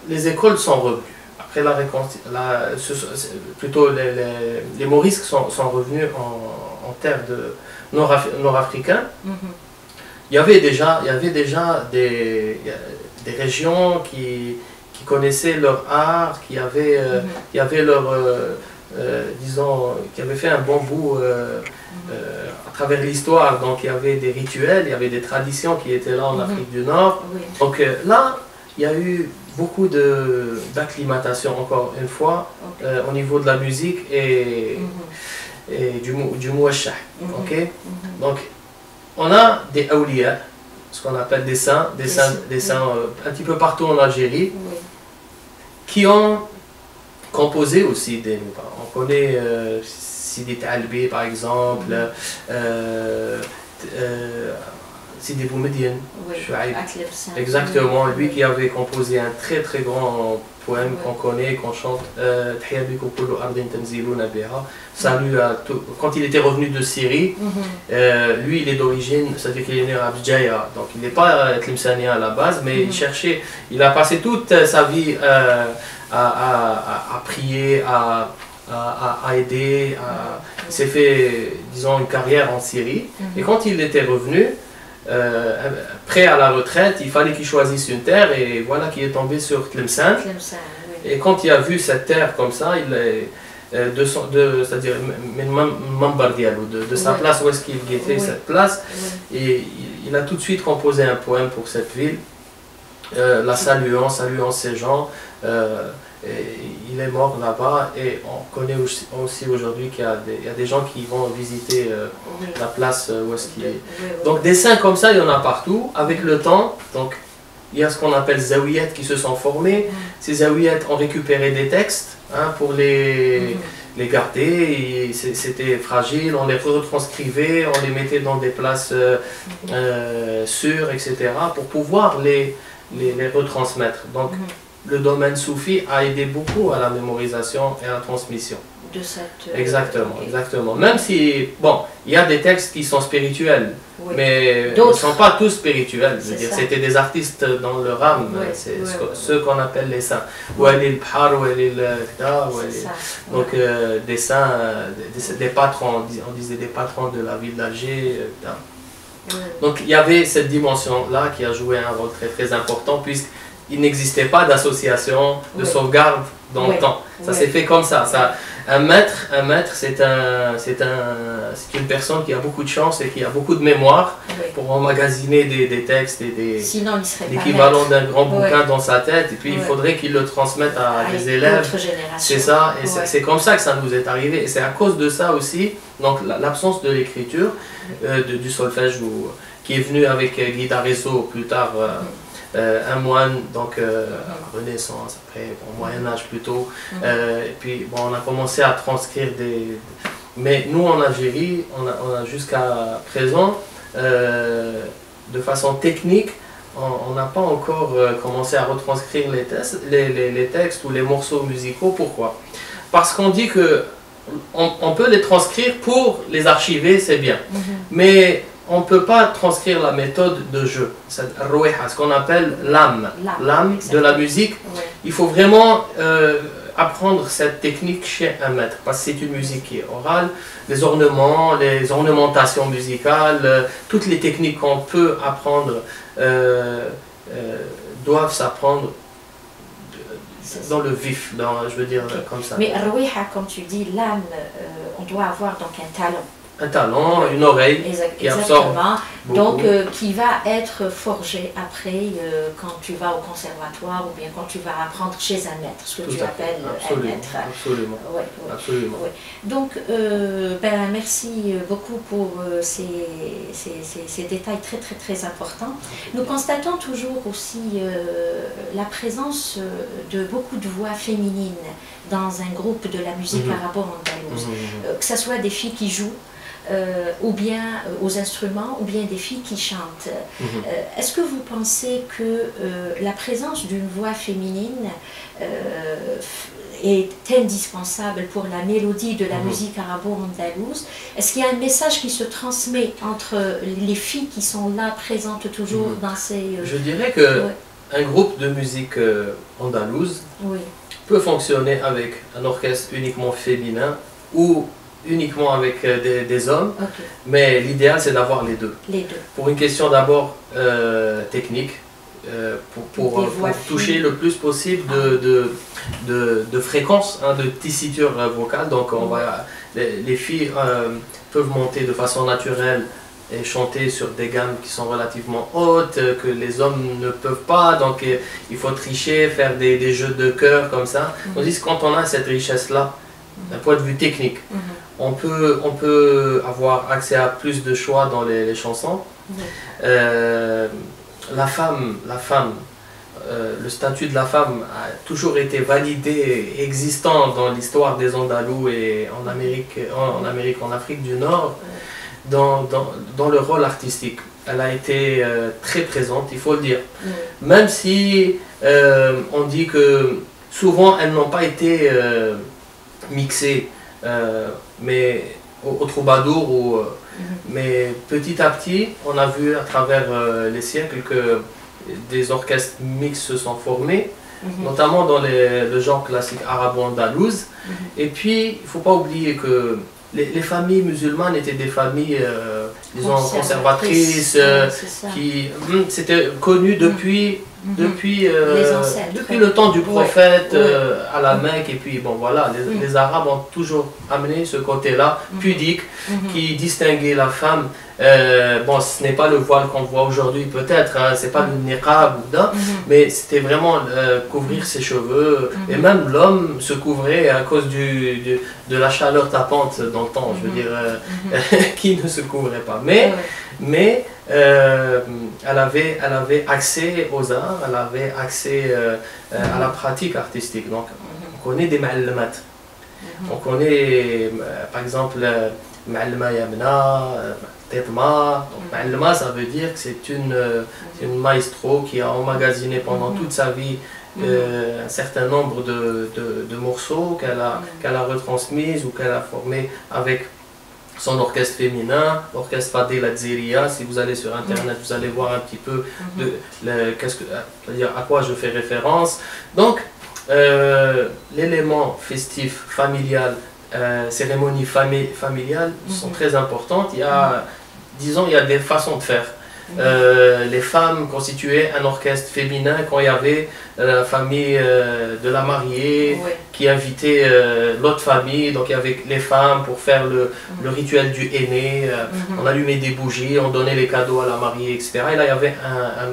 les écoles sont revenues, après la réconciliation, plutôt les, les, les Morisques sont, sont revenus en, en terre nord-africaine, nord mm-hmm. Il y avait déjà, il y avait déjà des, des régions qui, qui connaissaient leur art, qui avaient, euh, mm-hmm. qui avaient leur, euh, euh, disons, qui avaient fait un bon bout euh, mm-hmm. euh, à travers l'histoire. Donc il y avait des rituels, il y avait des traditions qui étaient là en mm-hmm. Afrique du Nord. Oui. Donc euh, là, il y a eu beaucoup d'acclimatation, encore une fois, okay. euh, au niveau de la musique et, mm-hmm. et du, du Mouachah. Mm-hmm. okay mm-hmm. Donc, on a des Aouliya, ce qu'on appelle des saints, des saints, des saints euh, un petit peu partout en Algérie, oui. qui ont composé aussi des noubas. On connaît euh, Sidi Talbi par exemple, oui. euh, euh, Sidi Boumediene, oui. Chouaib, exactement, lui qui avait composé un très très grand poème oui. qu'on connaît, qu'on chante, euh, salut à tout. Quand il était revenu de Syrie, mm-hmm. euh, lui il est d'origine, c'est-à-dire qu'il est né à Abidjaya, donc il n'est pas tlemcenien à la base, mais mm-hmm. il cherchait, il a passé toute sa vie euh, à, à, à, à prier, à, à, à aider, à, il s'est fait, disons, une carrière en Syrie, mm-hmm. et quand il était revenu, Euh, prêt à la retraite, il fallait qu'il choisisse une terre et voilà qu'il est tombé sur Tlemcen. Tlemcen oui. Et quand il a vu cette terre comme ça, il est euh, de, de c'est-à-dire de, de sa oui. place où est-ce qu'il guettait oui. cette place, oui. et il a tout de suite composé un poème pour cette ville, euh, la saluant, saluant ces gens. Euh, Et il est mort là-bas et on connaît aussi, aussi aujourd'hui qu'il y, y a des gens qui vont visiter euh, oui. la place où est-ce qu'il est. Oui, oui, oui. Donc des saints comme ça, il y en a partout. Avec le temps, donc, il y a ce qu'on appelle Zaouillettes qui se sont formés. Ces Zaouillettes ont récupéré des textes hein, pour les, oui. les garder, c'était fragile, on les retranscrivait, on les mettait dans des places euh, euh, sûres, et cetera, pour pouvoir les, les, les retransmettre. Donc, mm-hmm. le domaine soufi a aidé beaucoup à la mémorisation et à la transmission. De cette... Exactement, okay. exactement. Même si, bon, il y a des textes qui sont spirituels, oui. mais ils ne sont pas tous spirituels. C'était des artistes dans leur âme, oui. c'est oui. ceux qu'on appelle les saints. Ou elle est le Bhar, ou elle est le... Donc, euh, des saints, des, des patrons, on disait des patrons de la ville d'Alger. Oui. Donc, il y avait cette dimension-là qui a joué un rôle très, très important, puisqu'il n'existait pas d'association de oui. sauvegarde dans oui. le temps. Ça oui. s'est fait comme ça. ça Un maître, un maître c'est un, c'est un, c'est une personne qui a beaucoup de chance et qui a beaucoup de mémoire oui. pour emmagasiner des, des textes et des l'équivalent d'un grand bouquin oui. dans sa tête. Et puis oui. il faudrait qu'il le transmette à, à des élèves. C'est ça, et oui. c'est comme ça que ça nous est arrivé. Et c'est à cause de ça aussi, donc l'absence de l'écriture, euh, du solfège, ou, qui est venu avec Guy d'Arezzo plus tard. Euh, oui. Euh, un moine, donc euh, à la Renaissance, après au Moyen-Âge plutôt, mm-hmm. euh, et puis bon, on a commencé à transcrire des... Mais nous en Algérie, on a, on a jusqu'à présent, euh, de façon technique, on n'a pas encore euh, commencé à retranscrire les, les, les, les textes ou les morceaux musicaux. Pourquoi? Parce qu'on dit que on, on peut les transcrire pour les archiver, c'est bien, mm-hmm. mais... on ne peut pas transcrire la méthode de jeu, ce qu'on appelle l'âme, l'âme de la musique. Oui. Il faut vraiment euh, apprendre cette technique chez un maître, parce que c'est une musique qui est orale, les ornements, les ornementations musicales, euh, toutes les techniques qu'on peut apprendre euh, euh, doivent s'apprendre dans le vif, dans, je veux dire okay. comme ça. Mais Rouiha, comme tu dis, l'âme, euh, on doit avoir donc un talent. Un talent, une oreille exactement. Qui absorbe beaucoup. Donc euh, qui va être forgé après euh, quand tu vas au conservatoire ou bien quand tu vas apprendre chez un maître, ce que Tout tu appelles absolument, un maître. Absolument. Ouais, ouais, absolument. Ouais. Donc euh, ben, merci beaucoup pour euh, ces, ces, ces, ces détails très très très importants. Nous constatons toujours aussi euh, la présence de beaucoup de voix féminines dans un groupe de la musique mmh. arabo-andalouse, mmh. euh, que ce soit des filles qui jouent, Euh, ou bien euh, aux instruments, ou bien des filles qui chantent. Mm-hmm. euh, Est-ce que vous pensez que euh, la présence d'une voix féminine euh, est indispensable pour la mélodie de la mm-hmm. musique arabo-andalouse? Est-ce qu'il y a un message qui se transmet entre les filles qui sont là, présentes toujours mm-hmm. dans ces... Euh, Je dirais que euh, un groupe de musique euh, andalouse oui. peut fonctionner avec un orchestre uniquement féminin ou uniquement avec des, des hommes, okay. mais l'idéal c'est d'avoir les deux. les deux. Pour une question d'abord euh, technique, euh, pour, pour, pour toucher le plus possible de, de, de, de fréquences, hein, de tessiture vocale, donc on va, les, les filles euh, peuvent monter de façon naturelle et chanter sur des gammes qui sont relativement hautes, que les hommes ne peuvent pas, donc il faut tricher, faire des, des jeux de cœur comme ça. Mm-hmm. Tandis que quand on a cette richesse-là, d'un point de vue technique, mm-hmm. on peut, on peut avoir accès à plus de choix dans les, les chansons. Mmh. Euh, la femme, la femme euh, le statut de la femme a toujours été validé, existant dans l'histoire des Andalous et en Amérique, en, en, Amérique, en Afrique du Nord, mmh. dans, dans, dans le rôle artistique. Elle a été euh, très présente, il faut le dire. Mmh. Même si euh, on dit que souvent elles n'ont pas été euh, mixées. Euh, mais au, au troubadour, ou, euh, mm-hmm. mais petit à petit, on a vu à travers euh, les siècles que des orchestres mixtes se sont formés, mm-hmm. notamment dans les, le genre classique arabo-andalouse. Mm-hmm. Et puis, il ne faut pas oublier que les, les familles musulmanes étaient des familles euh, disons, conservatrices, euh, qui mm, c'était connu depuis... Mm-hmm. Mm-hmm. Depuis, euh, ancêtres, depuis le temps du prophète ouais, ouais. Euh, à la Mecque, et puis bon voilà, les, mm-hmm. les Arabes ont toujours amené ce côté-là pudique mm-hmm. qui distinguait la femme. Euh, bon, ce n'est pas le voile qu'on voit aujourd'hui peut-être, hein, c'est pas mm-hmm. le niqab ou d'un, mm-hmm. mais c'était vraiment euh, couvrir ses cheveux, mm-hmm. et même l'homme se couvrait à cause du, du, de la chaleur tapante dans le temps, je veux mm-hmm. dire, euh, mm-hmm. qui ne se couvrait pas. Mais, mm-hmm. mais Euh, elle, avait, elle avait accès aux arts, elle avait accès euh, euh, à la pratique artistique. Donc, on connaît des ma'allimat. Donc on est, par exemple, Ma'alma Yamna, Tedma. Ma'alma, ça veut dire que c'est une, une maestro qui a emmagasiné pendant toute sa vie Euh, un certain nombre de, de, de morceaux qu'elle a, qu'elle a retransmises ou qu'elle a formés avec son orchestre féminin, orchestre Fadil Adziria. Si vous allez sur internet, vous allez voir un petit peu de, le, qu'est-ce que, c'est-à-dire à quoi je fais référence. Donc, euh, l'élément festif, familial, euh, cérémonie fami familiale sont très importantes. Il y a, disons, il y a des façons de faire. Euh, les femmes constituaient un orchestre féminin quand il y avait la famille euh, de la mariée oui. qui invitait euh, l'autre famille, donc il y avait les femmes pour faire le, le rituel du henné, euh, mm-hmm. on allumait des bougies, on donnait les cadeaux à la mariée, et cetera. Et là il y avait un, un,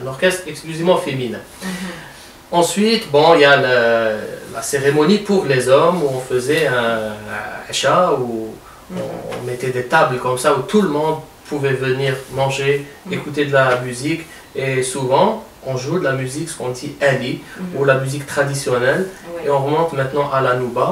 un orchestre exclusivement féminin. Mm-hmm. Ensuite, bon, il y a la, la cérémonie pour les hommes où on faisait un, un achat, où mm-hmm. on, on mettait des tables comme ça où tout le monde pouvait venir manger, mmh. écouter de la musique, et souvent on joue de la musique, ce qu'on dit Ali, mmh. ou la musique traditionnelle, ouais. et on remonte maintenant à la Nouba,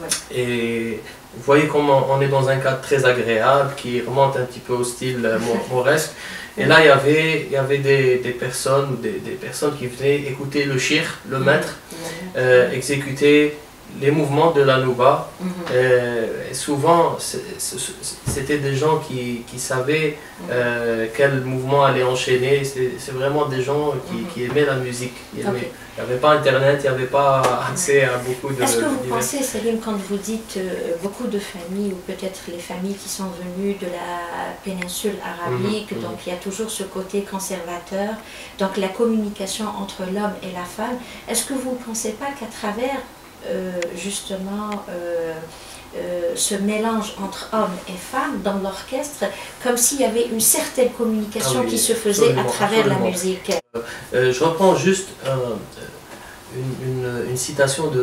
ouais. et vous voyez comment on est dans un cadre très agréable, qui remonte un petit peu au style mauresque, et là il y avait, il y avait des, des personnes, des, des personnes qui venaient écouter le shir, le maître, mmh. euh, exécuter les mouvements de la Nouba, mm-hmm. euh, souvent c'était des gens qui, qui savaient euh, quel mouvement allait enchaîner, c'est vraiment des gens qui, mm-hmm. qui aimaient la musique, qui aimaient. Okay. Il n'y avait pas internet, il n'y avait pas accès à beaucoup de... Est-ce que vous pensez, Salim, quand vous dites euh, beaucoup de familles, ou peut-être les familles qui sont venues de la péninsule arabique, mmh, donc mmh. il y a toujours ce côté conservateur, donc la communication entre l'homme et la femme, est-ce que vous ne pensez pas qu'à travers Euh, justement euh, euh, ce mélange entre hommes et femmes dans l'orchestre, comme s'il y avait une certaine communication ah oui, qui se faisait à travers absolument. La musique. Euh, je reprends juste euh, une, une, une citation de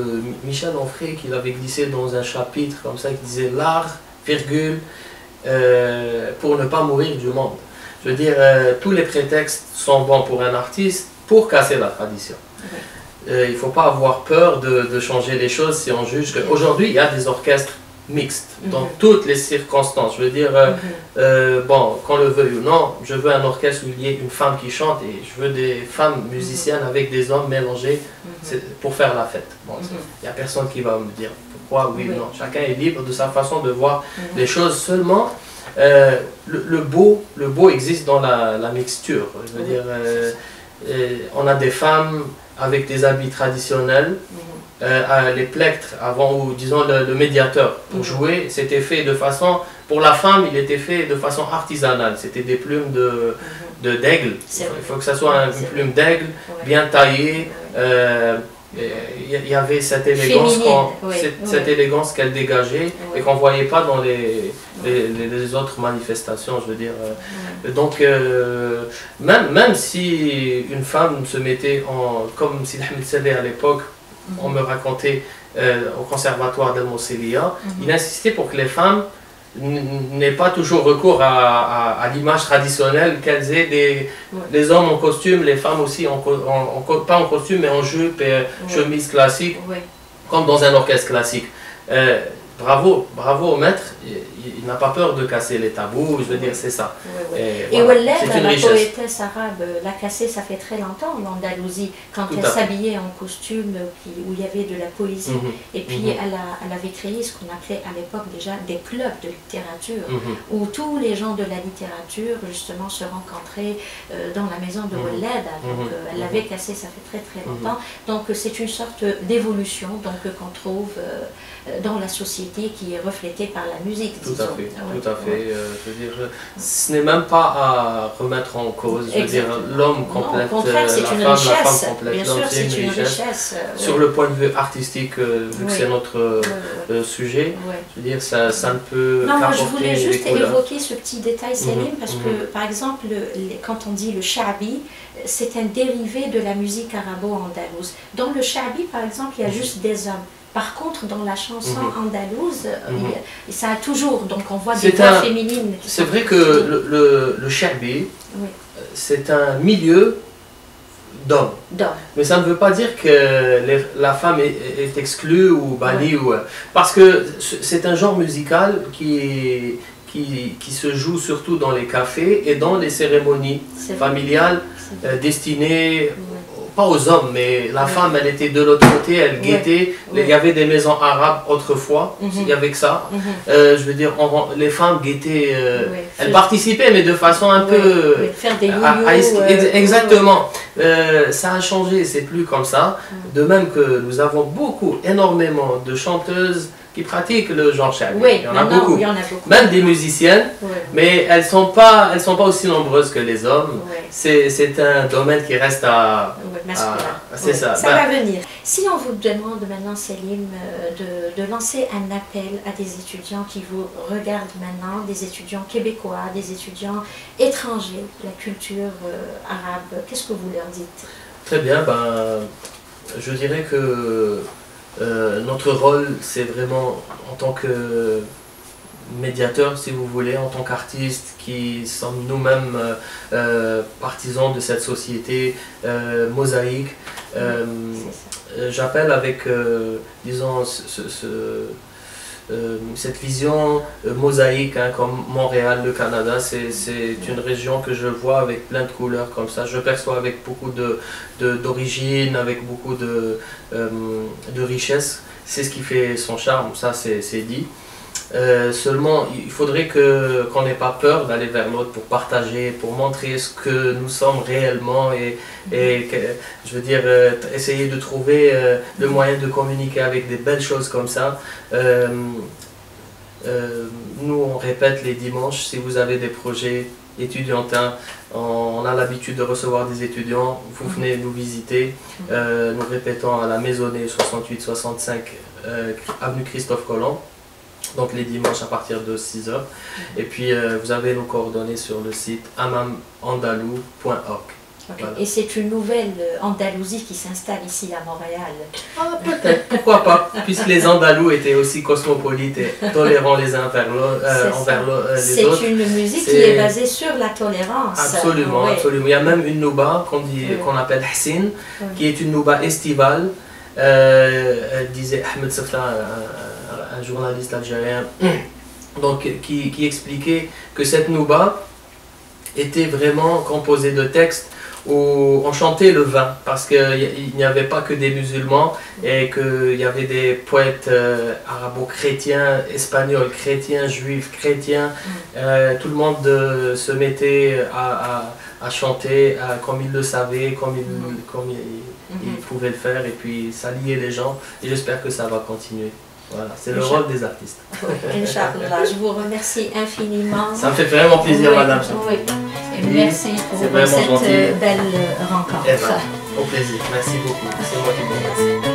Michel Onfray qu'il avait glissée dans un chapitre comme ça, qui disait « l'art, virgule, euh, pour ne pas mourir du monde ». Je veux dire, euh, tous les prétextes sont bons pour un artiste pour casser la tradition. Okay. Euh, il ne faut pas avoir peur de, de changer les choses si on juge qu'aujourd'hui il y a des orchestres mixtes dans mm-hmm. toutes les circonstances. Je veux dire, euh, mm-hmm. euh, bon, qu'on le veuille ou non, je veux un orchestre où il y ait une femme qui chante et je veux des femmes musiciennes mm-hmm. avec des hommes mélangés mm-hmm. pour faire la fête. Bon, mm-hmm. il n'y a personne qui va me dire pourquoi, oui ou mm-hmm. non. Chacun est libre de sa façon de voir mm-hmm. les choses seulement. Euh, le, le, beau, le beau existe dans la, la mixture. Je veux mm-hmm. dire, euh, euh, on a des femmes avec des habits traditionnels, mmh. euh, les plectres avant, ou disons le, le médiateur pour mmh. jouer, c'était fait de façon, pour la femme il était fait de façon artisanale, c'était des plumes de mmh. d'aigle, il faut que ça soit un, une plume d'aigle, ouais. bien taillée, il ouais. euh, y avait cette élégance qu'elle ouais. cette, ouais. qu'elle dégageait ouais. et qu'on ne voyait pas dans les, les, les autres manifestations, je veux dire. Ouais. Donc, euh, même, même si une femme se mettait en... Comme Sidi Ahmed Saleh à l'époque, mm-hmm. on me racontait euh, au conservatoire d'El Moussiri, mm-hmm. il insistait pour que les femmes n'aient pas toujours recours à, à, à l'image traditionnelle qu'elles aient des ouais. les hommes en costume, les femmes aussi, en, en, en, pas en costume, mais en jupe et ouais. chemise classique, ouais. comme dans un orchestre classique. Euh, Bravo, bravo au maître, il, il n'a pas peur de casser les tabous, je veux dire, c'est ça. Oui, oui. Et, voilà, et Wallada, la richesse. Poétesse arabe, l'a cassé, ça fait très longtemps en Andalousie, quand tout elle s'habillait en costume, où il y avait de la poésie. Mm-hmm. Et puis mm-hmm. elle, a, elle avait créé ce qu'on appelait à l'époque déjà des clubs de littérature, mm-hmm. où tous les gens de la littérature, justement, se rencontraient dans la maison de Wallada. Donc, mm-hmm. elle l'avait cassé, ça fait très très longtemps. Mm-hmm. Donc c'est une sorte d'évolution qu'on trouve dans la société, qui est reflétée par la musique. Tout à fait, ah, ouais. tout à fait. Ouais. Euh, je veux dire, je, ce n'est même pas à remettre en cause. Je veux dire, l'homme complète non, au contraire, c'est une femme, richesse. La femme complète. Bien sûr, c'est une richesse. richesse. Sur ouais. le point de vue artistique, euh, vu ouais. que c'est notre euh, ouais. euh, sujet, ouais. je veux dire, ça, ça ne peut non, moi, je voulais juste évoquer ce petit détail, Salim, mm-hmm. parce que, mm-hmm. par exemple, les, quand on dit le Chabi, c'est un dérivé de la musique arabo-andalouse. Dans le Chabi, par exemple, il y a mm-hmm. juste des hommes. Par contre, dans la chanson mmh. andalouse, mmh. Il, ça a toujours, donc on voit des voix féminines. C'est vrai que le, le, le Chabi, oui. c'est un milieu d'hommes. Mais ça ne veut pas dire que les, la femme est, est exclue ou bannie. Ouais. Ou, parce que c'est un genre musical qui, qui, qui se joue surtout dans les cafés et dans les cérémonies familiales euh, destinées... Ouais. Pas aux hommes, mais la ouais. femme, elle était de l'autre côté, elle guettait. Ouais. Ouais. Il y avait des maisons arabes autrefois, mm-hmm. il y avait que ça. Mm-hmm. euh, je veux dire, on, les femmes guettaient, euh, ouais. elles participaient, mais de façon un ouais. peu... Ouais. Faire des à, à, ouais. Exactement. Ouais. Euh, ça a changé, c'est plus comme ça. Ouais. De même que nous avons beaucoup, énormément de chanteuses qui pratiquent le genre chabi. Oui, il y en a beaucoup. Même des musiciennes, oui. mais elles ne sont, sont pas aussi nombreuses que les hommes. Oui. C'est un domaine qui reste à... Oui, à c'est oui. ça. Ça ben, va venir. Si on vous demande maintenant, Salim, de, de lancer un appel à des étudiants qui vous regardent maintenant, des étudiants québécois, des étudiants étrangers, la culture euh, arabe, qu'est-ce que vous leur dites? Très bien, ben, je dirais que... Euh, notre rôle, c'est vraiment en tant que médiateur, si vous voulez, en tant qu'artiste qui sommes nous-mêmes euh, euh, partisans de cette société euh, mosaïque. Euh, J'appelle avec, euh, disons, ce, ce, ce, euh, cette vision euh, mosaïque, hein, comme Montréal, le Canada, c'est une région que je vois avec plein de couleurs comme ça, je perçois avec beaucoup de... d'origine, avec beaucoup de, euh, de richesse. C'est ce qui fait son charme, ça c'est dit. Euh, seulement, il faudrait que qu'on n'ait pas peur d'aller vers l'autre pour partager, pour montrer ce que nous sommes réellement et, et que, je veux dire, euh, essayer de trouver euh, le moyen de communiquer avec des belles choses comme ça. Euh, euh, nous, on répète les dimanches, si vous avez des projets étudiantins, on a l'habitude de recevoir des étudiants, vous venez nous visiter, euh, nous répétons à la Maisonnée soixante-huit soixante-cinq euh, avenue Christophe Colomb, donc les dimanches à partir de six heures, et puis euh, vous avez nos coordonnées sur le site amam andalou point org. Okay. Voilà. Et c'est une nouvelle Andalousie qui s'installe ici à Montréal. Ah, peut-être, pourquoi pas, puisque les Andalous étaient aussi cosmopolites et tolérants les uns vers euh, envers euh, les autres. C'est une musique qui est basée sur la tolérance. Absolument, oui. absolument. Il y a même une nouba qu'on dit, oui. qu'on appelle Hsin, oui. qui est une nouba estivale. Euh, disait Ahmed Safla, un, un journaliste algérien, donc, qui, qui expliquait que cette nouba était vraiment composée de textes où on chantait le vin, parce qu'il n'y avait pas que des musulmans et qu'il y avait des poètes euh, arabo-chrétiens, espagnols, chrétiens, juifs, chrétiens. Euh, tout le monde euh, se mettait à, à, à chanter à, comme il le savait, comme il, mm-hmm. comme il, il pouvait le faire, et puis ça liait les gens, et j'espère que ça va continuer. Voilà, c'est le rôle des artistes. Oui, Inch'Allah, je vous remercie infiniment. Ça me fait vraiment plaisir, oui, madame. Oui. Merci pour cette gentil. belle rencontre. Eh ben, au plaisir, merci beaucoup. C'est moi qui vous remercie.